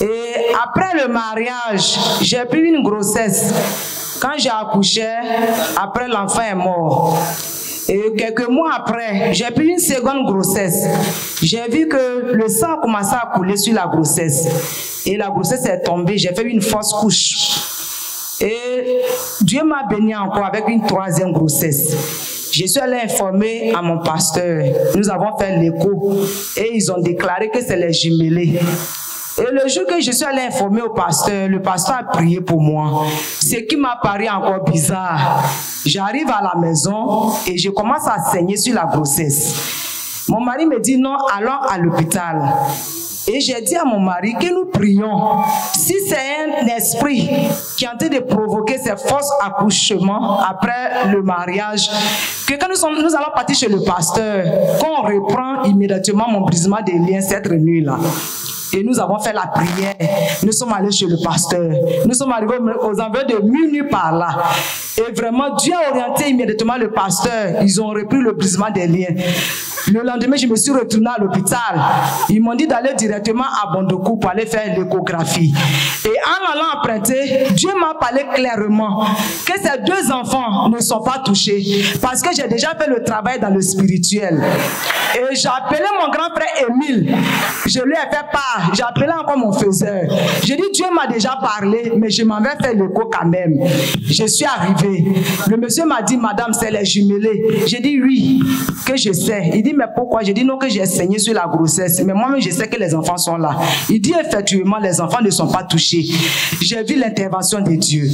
et après le mariage, j'ai pris une grossesse. Quand j'ai accouché, après l'enfant est mort. Et quelques mois après, j'ai pris une seconde grossesse. J'ai vu que le sang commençait à couler sur la grossesse. Et la grossesse est tombée, j'ai fait une fausse couche. Et Dieu m'a béni encore avec une troisième grossesse. Je suis allé informer à mon pasteur. Nous avons fait l'écho et ils ont déclaré que c'est les jumelés. Et le jour que je suis allé informer au pasteur, le pasteur a prié pour moi. Ce qui m'a paru encore bizarre. J'arrive à la maison et je commence à saigner sur la grossesse. Mon mari me dit non, allons à l'hôpital. Et j'ai dit à mon mari que nous prions. Si c'est un esprit qui est en train de provoquer ces fausses accouchements après le mariage, que quand nous allons partir chez le pasteur, qu'on reprend immédiatement mon brisement des liens cette nuit-là. Et nous avons fait la prière. Nous sommes allés chez le pasteur. Nous sommes arrivés aux environs de minuit par là. Et vraiment, Dieu a orienté immédiatement le pasteur. Ils ont repris le brisement des liens. Le lendemain, je me suis retourné à l'hôpital. Ils m'ont dit d'aller directement à Bondokou pour aller faire l'échographie. Et en allant emprunter, Dieu m'a parlé clairement que ces deux enfants ne sont pas touchés parce que j'ai déjà fait le travail dans le spirituel. Et j'ai appelé mon grand frère Émile. Je lui ai fait part. J'ai appelé encore mon faiseur. J'ai dit, Dieu m'a déjà parlé, mais je m'en vais faire l'écho quand même. Je suis arrivé. Le monsieur m'a dit, madame, c'est les jumelés. J'ai dit, oui, que je sais. Il dit, mais pourquoi? J'ai dit, non, que j'ai saigné sur la grossesse. Mais moi-même, je sais que les enfants sont là. Il dit, effectivement, les enfants ne sont pas touchés. J'ai vu l'intervention de Dieu.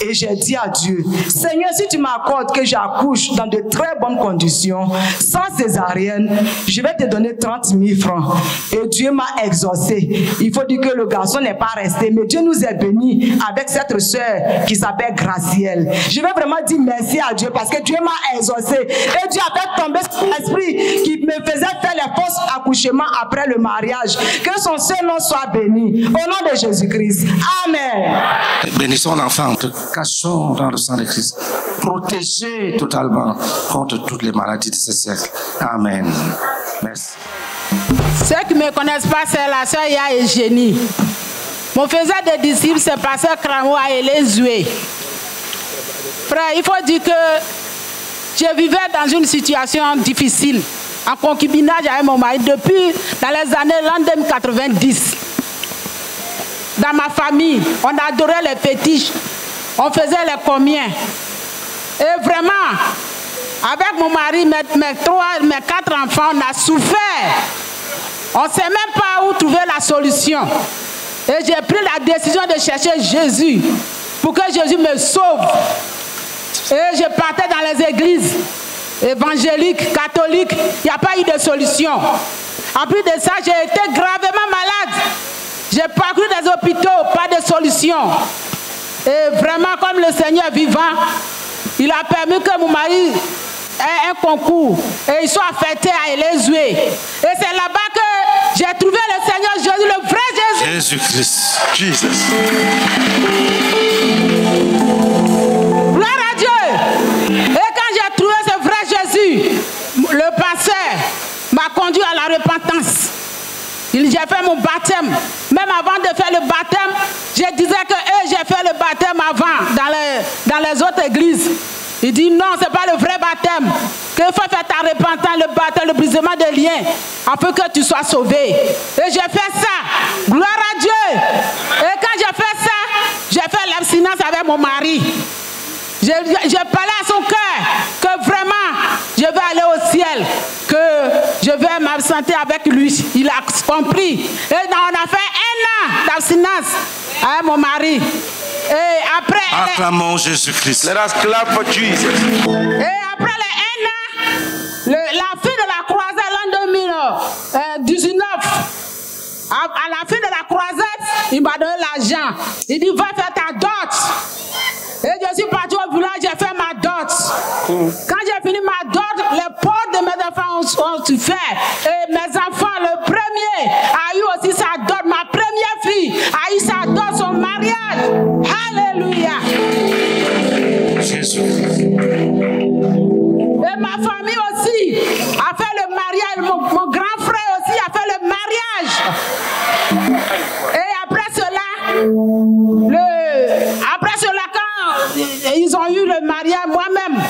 Et j'ai dit à Dieu, Seigneur, si tu m'accordes que j'accouche dans de très bonnes conditions, sans césarienne, je vais te donner 30 000 francs. Et Dieu m'a exaucé. Il faut dire que le garçon n'est pas resté, mais Dieu nous est béni avec cette soeur qui s'appelle Gracielle. Je vais vraiment dire merci à Dieu parce que Dieu m'a exaucé. Et Dieu a fait tomber son esprit qui me faisait faire les fausses accouchements après le mariage. Que son Saint-Nom soit béni. Au nom de Jésus-Christ. Amen. Bénissons l'enfant. Cachons dans le sang de Christ. Protégés totalement contre toutes les maladies de ce siècle. Amen. Merci. Ceux qui ne me connaissent pas, c'est la sœur Ya et Génie. Mon faiseur de disciples, c'est pasteur Kramoua et les Zoué. Frère, il faut dire que je vivais dans une situation difficile, en concubinage avec mon mari, depuis dans les années 1990. Dans ma famille, on adorait les fétiches, on faisait les comiens. Et vraiment, avec mon mari, mes quatre enfants, on a souffert. On ne sait même pas où trouver la solution. Et j'ai pris la décision de chercher Jésus pour que Jésus me sauve. Et je partais dans les églises évangéliques, catholiques. Il n'y a pas eu de solution. En plus de ça, j'ai été gravement malade. J'ai parcouru des hôpitaux, pas de solution. Et vraiment, comme le Seigneur vivant, il a permis que mon mari ait un concours et il soit fêté à Élézoué. Et c'est là-bas que j'ai trouvé le Seigneur Jésus, le vrai Jésus. Jésus-Christ. Jésus. Gloire à Dieu. Et quand j'ai trouvé ce vrai Jésus, le pasteur m'a conduit à la repentance. J'ai fait mon baptême. Même avant de faire le baptême, je disais que j'ai fait le baptême avant dans les autres églises. Il dit non, ce n'est pas le vrai baptême. Qu'il faut faire ta repentance, le baptême, le brisement de liens, afin que tu sois sauvé. Et j'ai fait ça. Gloire à Dieu. Et quand j'ai fait ça, j'ai fait l'abstinence avec mon mari. J'ai parlé à son cœur que vraiment, je vais aller au ciel, que je vais m'absenter avec lui. Il a compris. Et on a fait 1 an d'abstinence avec mon mari. Et après... Acclamons Jésus-Christ. Let us clap for Jesus. Et après les 1 an, la fille de la croisade l'an 2019, à la fin de la croisade, il m'a donné l'argent. Il dit, va faire ta dot. Et je suis parti au village, j'ai fait ma dot. Quand j'ai fini ma dot, les portes de mes enfants ont souffert. Et mes enfants, le premier a eu aussi sa dot. Ma première fille a eu sa dot, son mariage. Alléluia. Jésus. Et ma famille aussi a fait le mariage. Mon grand frère aussi a fait le mariage. Et après cela, ils ont eu le mariage moi-même.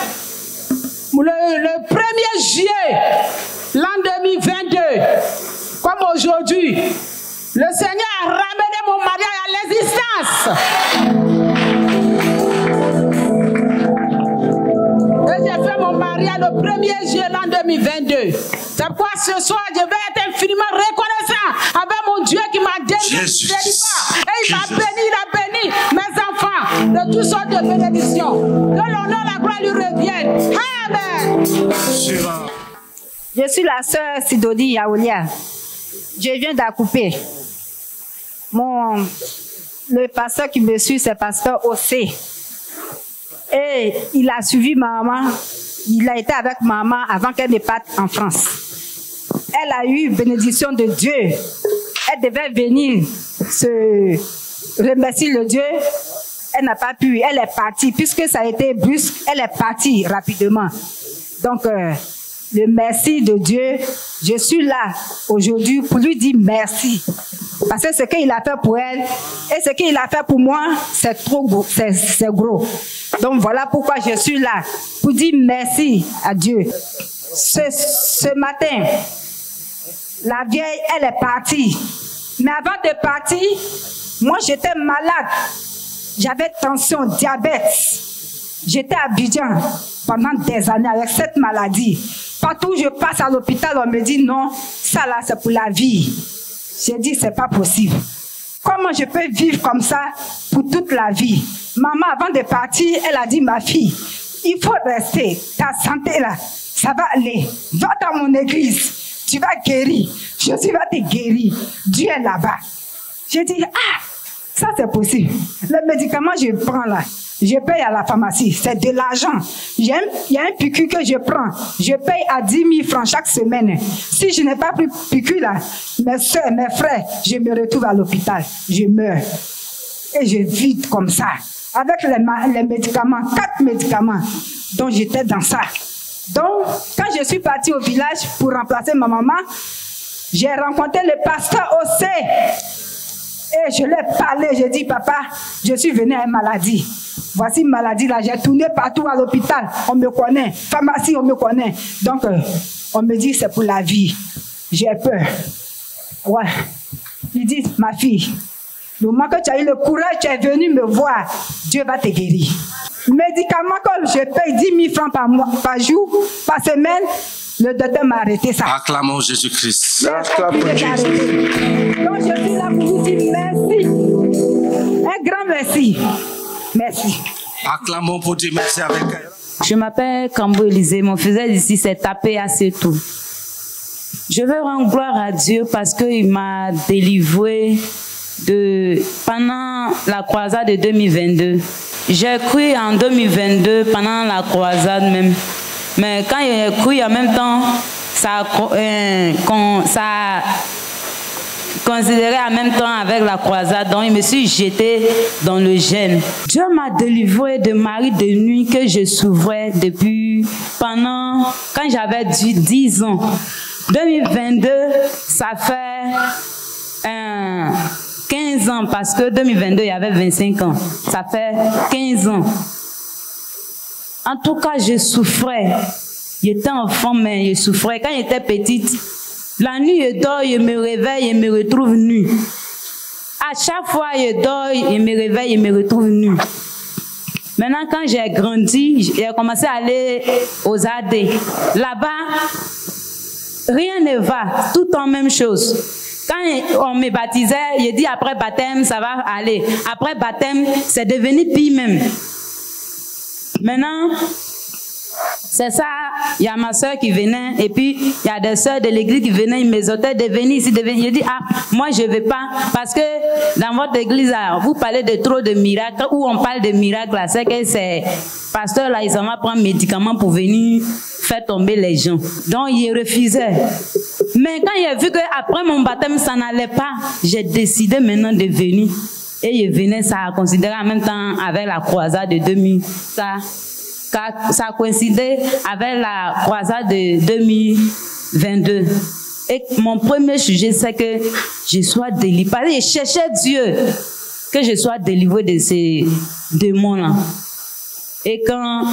Le 1er juillet, l'an 2022, comme aujourd'hui, le Seigneur a ramené mon mariage à l'existence. Et j'ai fait mon mariage le 1er juillet, l'an 2022. C'est pourquoi ce soir, je vais être infiniment reconnaissant avec mon Dieu qui m'a délivré. Et il m'a béni, il a béni mes enfants de toutes sortes de bénédictions. Que l'honneur, la gloire lui revienne. Amen. Je suis la sœur Sidoni Yaoulia. Je viens d'accouper. Le pasteur qui me suit, c'est pasteur Ossé. Et il a suivi maman. Il a été avec maman avant qu'elle ne parte en France. Elle a eu bénédiction de Dieu. Elle devait venir se remercier le Dieu. elle n'a pas pu, elle est partie, puisque ça a été brusque, elle est partie rapidement. Donc, le merci de Dieu, je suis là aujourd'hui pour lui dire merci. Parce que ce qu'il a fait pour elle et ce qu'il a fait pour moi, c'est trop gros, c'est gros. Donc voilà pourquoi je suis là, pour dire merci à Dieu. Ce matin, la vieille, elle est partie. Mais avant de partir, moi j'étais malade. J'avais tension, diabète. J'étais à Abidjan pendant des années avec cette maladie. Partout où je passe à l'hôpital, on me dit non, ça là c'est pour la vie. J'ai dit, c'est pas possible. Comment je peux vivre comme ça pour toute la vie? Maman, avant de partir, elle a dit, ma fille, il faut rester. Ta santé là, ça va aller. Va dans mon église, tu vas guérir. Jésus va te guérir. Dieu est là-bas. J'ai dit, ah, ça c'est possible. Le médicament, je prends là. Je paye à la pharmacie, c'est de l'argent. Il y a un piqûre que je prends, je paye à 10 000 francs chaque semaine. Si je n'ai pas pris piqûre là, mes soeurs, mes frères, je me retrouve à l'hôpital, je meurs. Et je vis comme ça, avec les médicaments, 4 médicaments, dont j'étais dans ça. Donc, quand je suis partie au village pour remplacer ma maman, j'ai rencontré le pasteur Ossé. Et je l'ai parlé, j'ai dit, papa, je suis venu à une maladie. Voici une maladie là, j'ai tourné partout à l'hôpital, on me connaît, pharmacie, on me connaît. Donc, on me dit, c'est pour la vie. J'ai peur. Ouais. Il dit, ma fille, le moment que tu as eu le courage, tu es venu me voir, Dieu va te guérir. Médicaments comme je paye 10 000 francs par mois, par jour, par semaine, le docteur m'a arrêté ça. Acclamons Jésus-Christ. Acclamons Jésus-Christ. Donc je suis là pour vous dire merci. Un grand merci. Merci. Acclamons pour dire merci avec elle. Je m'appelle Kambo Élisée. Mon faisait d'ici, c'est tapé à ce tout. Je veux rendre gloire à Dieu parce qu'il m'a délivré de, pendant la croisade de 2022. J'ai cru en 2022 pendant la croisade même. Mais quand j'ai cru en même temps, ça considéré en même temps avec la croisade, donc je me suis jetée dans le gène. Dieu m'a délivré de mari de nuit que je souffrais depuis pendant, quand j'avais 10 ans. 2022, ça fait 15 ans, parce que 2022, il y avait 25 ans. Ça fait 15 ans. En tout cas, je souffrais. J'étais enfant, mais je souffrais. Quand j'étais petite, la nuit, je dors, je me réveille, je me retrouve nue. À chaque fois, je dors, je me réveille, je me retrouve nue. Maintenant, quand j'ai grandi, j'ai commencé à aller aux AD. Là-bas, rien ne va, tout en même chose. Quand on me baptisait, j'ai dit après baptême, ça va aller. Après baptême, c'est devenu pire même. Maintenant, c'est ça, il y a ma soeur qui venait, et puis il y a des soeurs de l'église qui venaient, ils m'exhortaient de venir ici, de venir. Je dis, ah, moi je ne vais pas, parce que dans votre église, vous parlez de trop de miracles, ou on parle de miracles, c'est que c'est pasteur là, ils s'en vont prendre médicaments pour venir faire tomber les gens. Donc, ils refusaient. Mais quand j'ai vu qu'après mon baptême, ça n'allait pas, j'ai décidé maintenant de venir. Et je venais, ça a considéré en même temps avec la croisade de 2000. Ça a coïncidé avec la croisade de 2022. Et mon premier sujet, c'est que je sois délivré. Je cherchais Dieu, que je sois délivré de ces démons-là. Et quand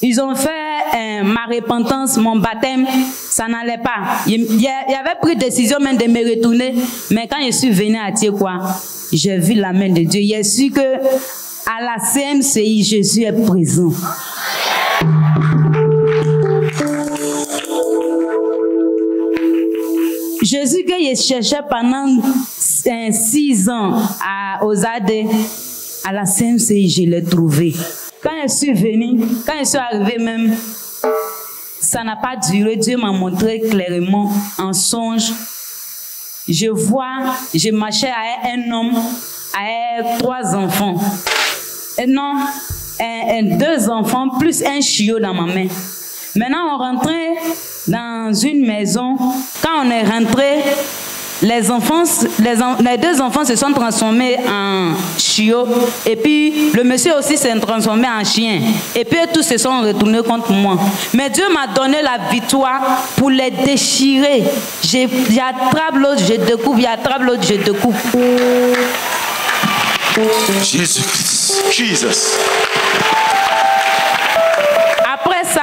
ils ont fait ma repentance, mon baptême, ça n'allait pas. J'avais pris décision même de me retourner. Mais quand je suis venue à Attiékoa, j'ai vu la main de Dieu. J'ai su que à la CMCI, Jésus est présent. Jésus que je cherchais pendant 6 ans aux AD, à la CMCI, je l'ai trouvé. Quand je suis venue, quand je suis arrivée même, ça n'a pas duré. Dieu m'a montré clairement en songe. Je vois, je marchais avec un homme, avec 3 enfants. Et non, et 2 enfants plus un chiot dans ma main. Maintenant, on rentrait dans une maison. Quand on est rentré, Les deux enfants se sont transformés en chiots. Et puis, le monsieur aussi s'est transformé en chien. Et puis, tous se sont retournés contre moi. Mais Dieu m'a donné la victoire pour les déchirer. J'attrape l'autre, je découpe. J'attrape l'autre, je découpe. Jésus-Christ. Après ça,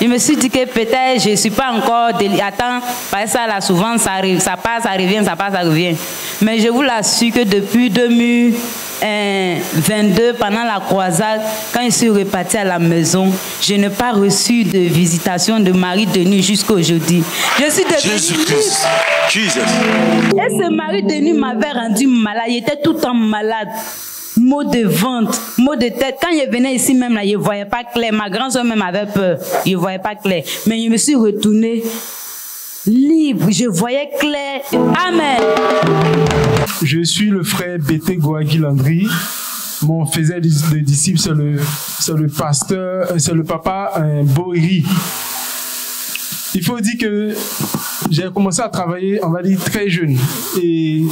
je me suis dit que peut-être je ne suis pas encore déliatant, parce que ça là souvent ça arrive, ça passe, ça revient, ça passe, ça revient. Mais je vous l'assure que depuis 2022, pendant la croisade, quand je suis repartie à la maison, je n'ai pas reçu de visitation de mari de nuit jusqu'à aujourd'hui. Je suis Jésus-Christ. Jesus. Et ce mari de nuit m'avait rendu malade, il était tout le temps malade. Maux de ventre, maux de tête. Quand je venais ici même, là, je ne voyais pas clair. Ma grand-soeur même avait peur. Je ne voyais pas clair. Mais je me suis retournée libre. Je voyais clair. Amen. Je suis le frère Bété Gouagui Landry. Mon faisait de disciple, c'est le pasteur, c'est le papa Boigny. Il faut dire que j'ai commencé à travailler, on va dire, très jeune. Et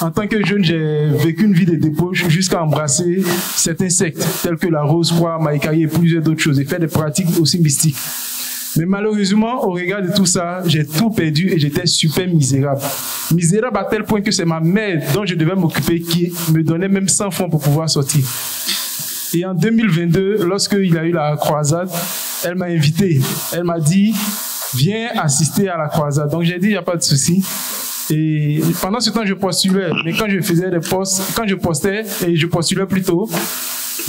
en tant que jeune, j'ai vécu une vie de débauche jusqu'à embrasser certains sectes, tels que la rose croix, Maïkaï et plusieurs d'autres choses, et faire des pratiques aussi mystiques. Mais malheureusement, au regard de tout ça, j'ai tout perdu et j'étais super misérable. Misérable à tel point que c'est ma mère dont je devais m'occuper qui me donnait même 100 francs pour pouvoir sortir. Et en 2022, lorsqu'il a eu la croisade, elle m'a invité. Elle m'a dit, viens assister à la croisade. Donc j'ai dit, il n'y a pas de souci. Et pendant ce temps, je postulais. Mais quand je faisais des posts, quand je postais et je postulais plutôt,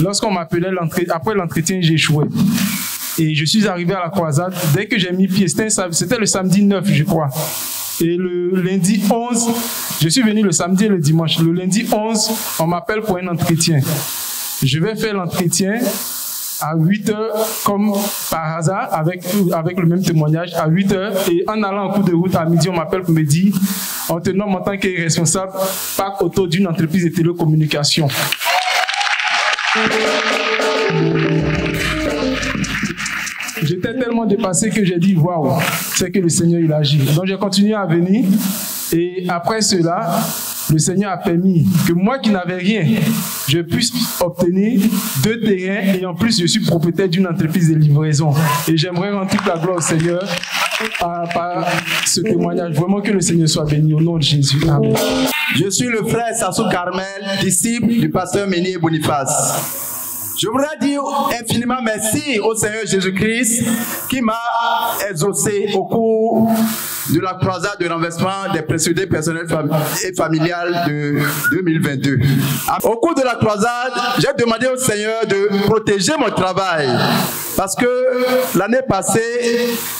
lorsqu'on m'appelait après l'entretien, j'échouais. Et je suis arrivé à la croisade. Dès que j'ai mis pied, c'était le samedi 9, je crois. Et le lundi 11, je suis venu le samedi et le dimanche. Le lundi 11, on m'appelle pour un entretien. Je vais faire l'entretien. À 8h, comme par hasard, avec le même témoignage, à 8h, et en allant en cours de route, à midi, on m'appelle pour me dire, on te nomme en tant que responsable parc auto d'une entreprise de télécommunications. J'étais tellement dépassé que j'ai dit, waouh, c'est que le Seigneur, il agit. Donc j'ai continué à venir, et après cela, le Seigneur a permis que moi qui n'avais rien, je puisse obtenir 2 terrains et en plus je suis propriétaire d'une entreprise de livraison. Et j'aimerais rendre toute la gloire au Seigneur par ce témoignage. Vraiment que le Seigneur soit béni au nom de Jésus. Amen. Je suis le frère Sassou Carmel, disciple du pasteur Menye Boniface. Je voudrais dire infiniment merci au Seigneur Jésus-Christ qui m'a exaucé au cours de la croisade de renversement des précédés personnels et familiales de 2022. Au cours de la croisade, j'ai demandé au Seigneur de protéger mon travail parce que l'année passée,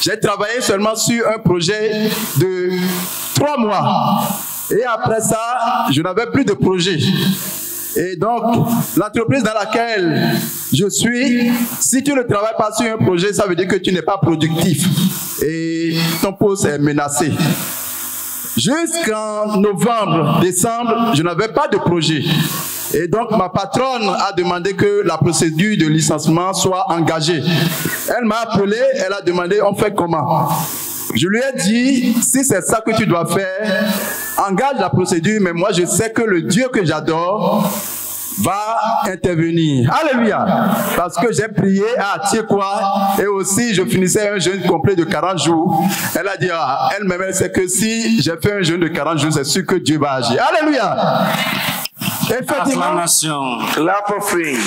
j'ai travaillé seulement sur un projet de 3 mois. Et après ça, je n'avais plus de projet. Et donc, l'entreprise dans laquelle je suis, si tu ne travailles pas sur un projet, ça veut dire que tu n'es pas productif. Et ton poste est menacé. Jusqu'en novembre, décembre, je n'avais pas de projet. Et donc, ma patronne a demandé que la procédure de licenciement soit engagée. Elle m'a appelé, elle a demandé, on fait comment ? Je lui ai dit, si c'est ça que tu dois faire, engage la procédure, mais moi je sais que le Dieu que j'adore va intervenir. Alléluia! Parce que j'ai prié à Attiékoa et aussi je finissais un jeûne complet de 40 jours. Elle a dit, ah, elle-même, elle sait que si j'ai fait un jeûne de 40 jours, c'est sûr que Dieu va agir. Alléluia! Acclamation, clap of praise.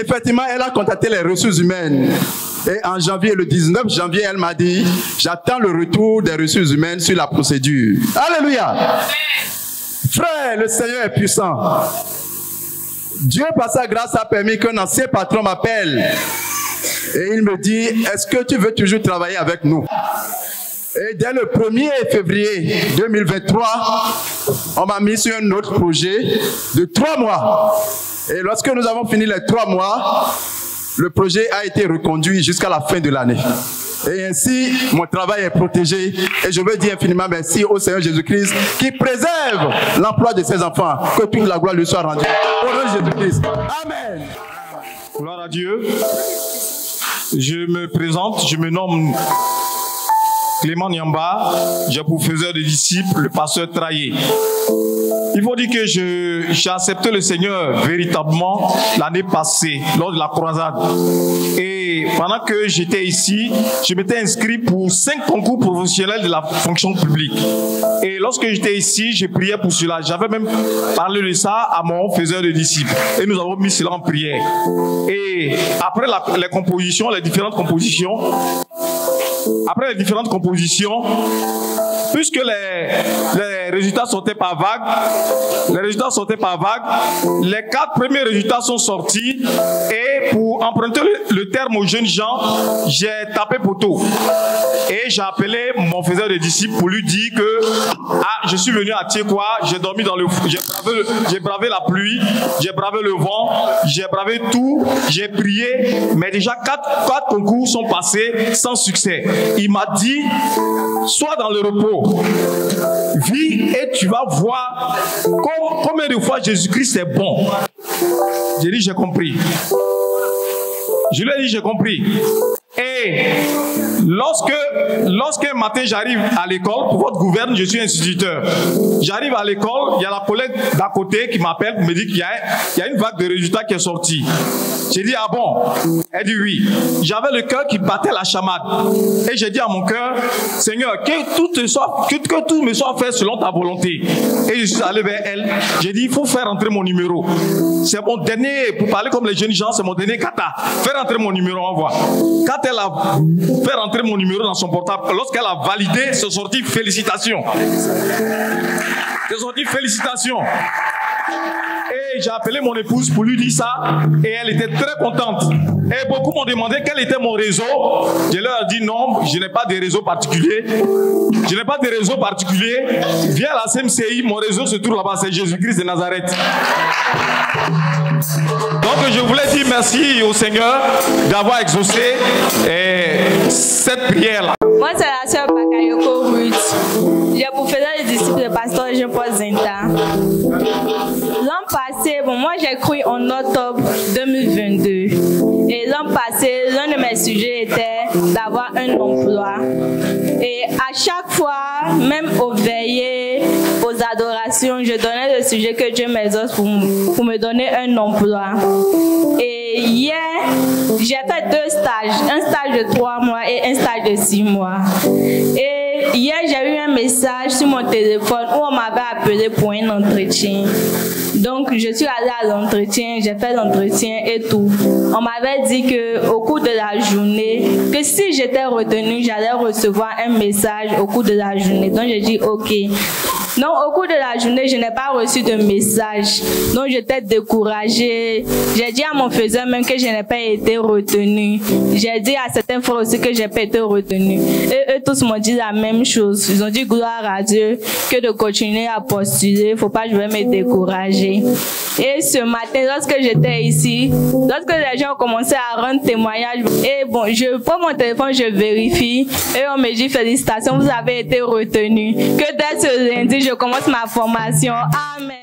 Effectivement, elle a contacté les ressources humaines. Et en janvier, le 19 janvier, elle m'a dit, j'attends le retour des ressources humaines sur la procédure. Alléluia! Frère, le Seigneur est puissant. Dieu, par sa grâce, a permis qu'un ancien patron m'appelle. Et il me dit, est-ce que tu veux toujours travailler avec nous? Et dès le 1er février 2023, on m'a mis sur un autre projet de 3 mois. Et lorsque nous avons fini les 3 mois, le projet a été reconduit jusqu'à la fin de l'année. Et ainsi, mon travail est protégé. Et je veux dire infiniment merci au Seigneur Jésus-Christ qui préserve l'emploi de ses enfants. Que toute la gloire lui soit rendue. Au nom de Jésus-Christ. Amen. Gloire à Dieu. Je me présente, je me nomme Clément Nyamba, j'ai pour faiseur de disciples le pasteur Traillé. Il faut dire que j'ai accepté le Seigneur véritablement l'année passée, lors de la croisade. Et pendant que j'étais ici, je m'étais inscrit pour 5 concours professionnels de la fonction publique. Et lorsque j'étais ici, j'ai prié pour cela. J'avais même parlé de ça à mon faiseur de disciples. Et nous avons mis cela en prière. Et après les différentes compositions, puisque les résultats sortaient par vague, les 4 premiers résultats sont sortis et pour emprunter le terme aux jeunes gens, j'ai tapé poteau. Et j'ai appelé mon faiseur de disciples pour lui dire que je suis venu à Attiékoa, j'ai dormi dans le four, j'ai bravé la pluie, j'ai bravé le vent, j'ai bravé tout, j'ai prié, mais déjà 4 concours sont passés sans succès. Il m'a dit, sois dans le repos, vis et tu vas voir combien de fois Jésus-Christ est bon. J'ai dit, j'ai compris. Je lui ai dit, j'ai compris. Et lorsque un matin j'arrive à l'école, pour votre gouverne, je suis instituteur. J'arrive à l'école, il y a la collègue d'à côté qui m'appelle pour me dire qu'il y a une vague de résultats qui est sortie. J'ai dit, ah bon? Elle dit oui. J'avais le cœur qui battait la chamade. Et j'ai dit à mon cœur, Seigneur, que tout me soit fait selon ta volonté. Et je suis allé vers elle. J'ai dit, il faut faire entrer mon numéro. C'est mon dernier, pour parler comme les jeunes gens, c'est mon dernier kata. Faire entrer mon numéro, on voit. Quand elle a fait entrer mon numéro dans son portable, lorsqu'elle a validé, c'est sorti félicitations. C'est sorti félicitations. Et j'ai appelé mon épouse pour lui dire ça et elle était très contente. Et beaucoup m'ont demandé quel était mon réseau. Je leur ai dit non, je n'ai pas de réseau particulier. Via la CMCI, mon réseau se trouve là-bas, c'est Jésus-Christ de Nazareth. Donc je voulais dire merci au Seigneur d'avoir exaucé cette prière-là. Moi c'est la sœur Bakayoko Ruth. J'ai pour faire les disciples de pasteur Jean-Paul Zinta. L'an passé, moi j'ai cru en octobre 2022. Et l'an passé, l'un de mes sujets était d'avoir un emploi. Et à chaque fois, même aux veillées, aux adorations, je donnais le sujet que Dieu m'exauce pour me donner un emploi. Et hier, j'ai fait 2 stages, un stage de 3 mois et un stage de 6 mois. Et hier, j'ai eu un message sur mon téléphone où on m'avait appelé pour un entretien. Donc, je suis allée à l'entretien, j'ai fait l'entretien et tout. On m'avait dit qu'au cours de la journée, que si j'étais retenue, j'allais recevoir un message au cours de la journée. Donc, j'ai dit « Ok ». Donc, au cours de la journée, je n'ai pas reçu de message. Donc, j'étais découragée. J'ai dit à mon faiseur même que je n'ai pas été retenue. J'ai dit à certains frères aussi que je n'ai pas été retenue. Et eux tous m'ont dit la même chose. Ils ont dit gloire à Dieu que de continuer à postuler. Il ne faut pas je vais me décourager. Et ce matin, lorsque j'étais ici, lorsque les gens ont commencé à rendre témoignage, et bon, je prends mon téléphone, je vérifie, et on me dit félicitations, vous avez été retenu. Que dès ce lundi, je commence ma formation. Amen.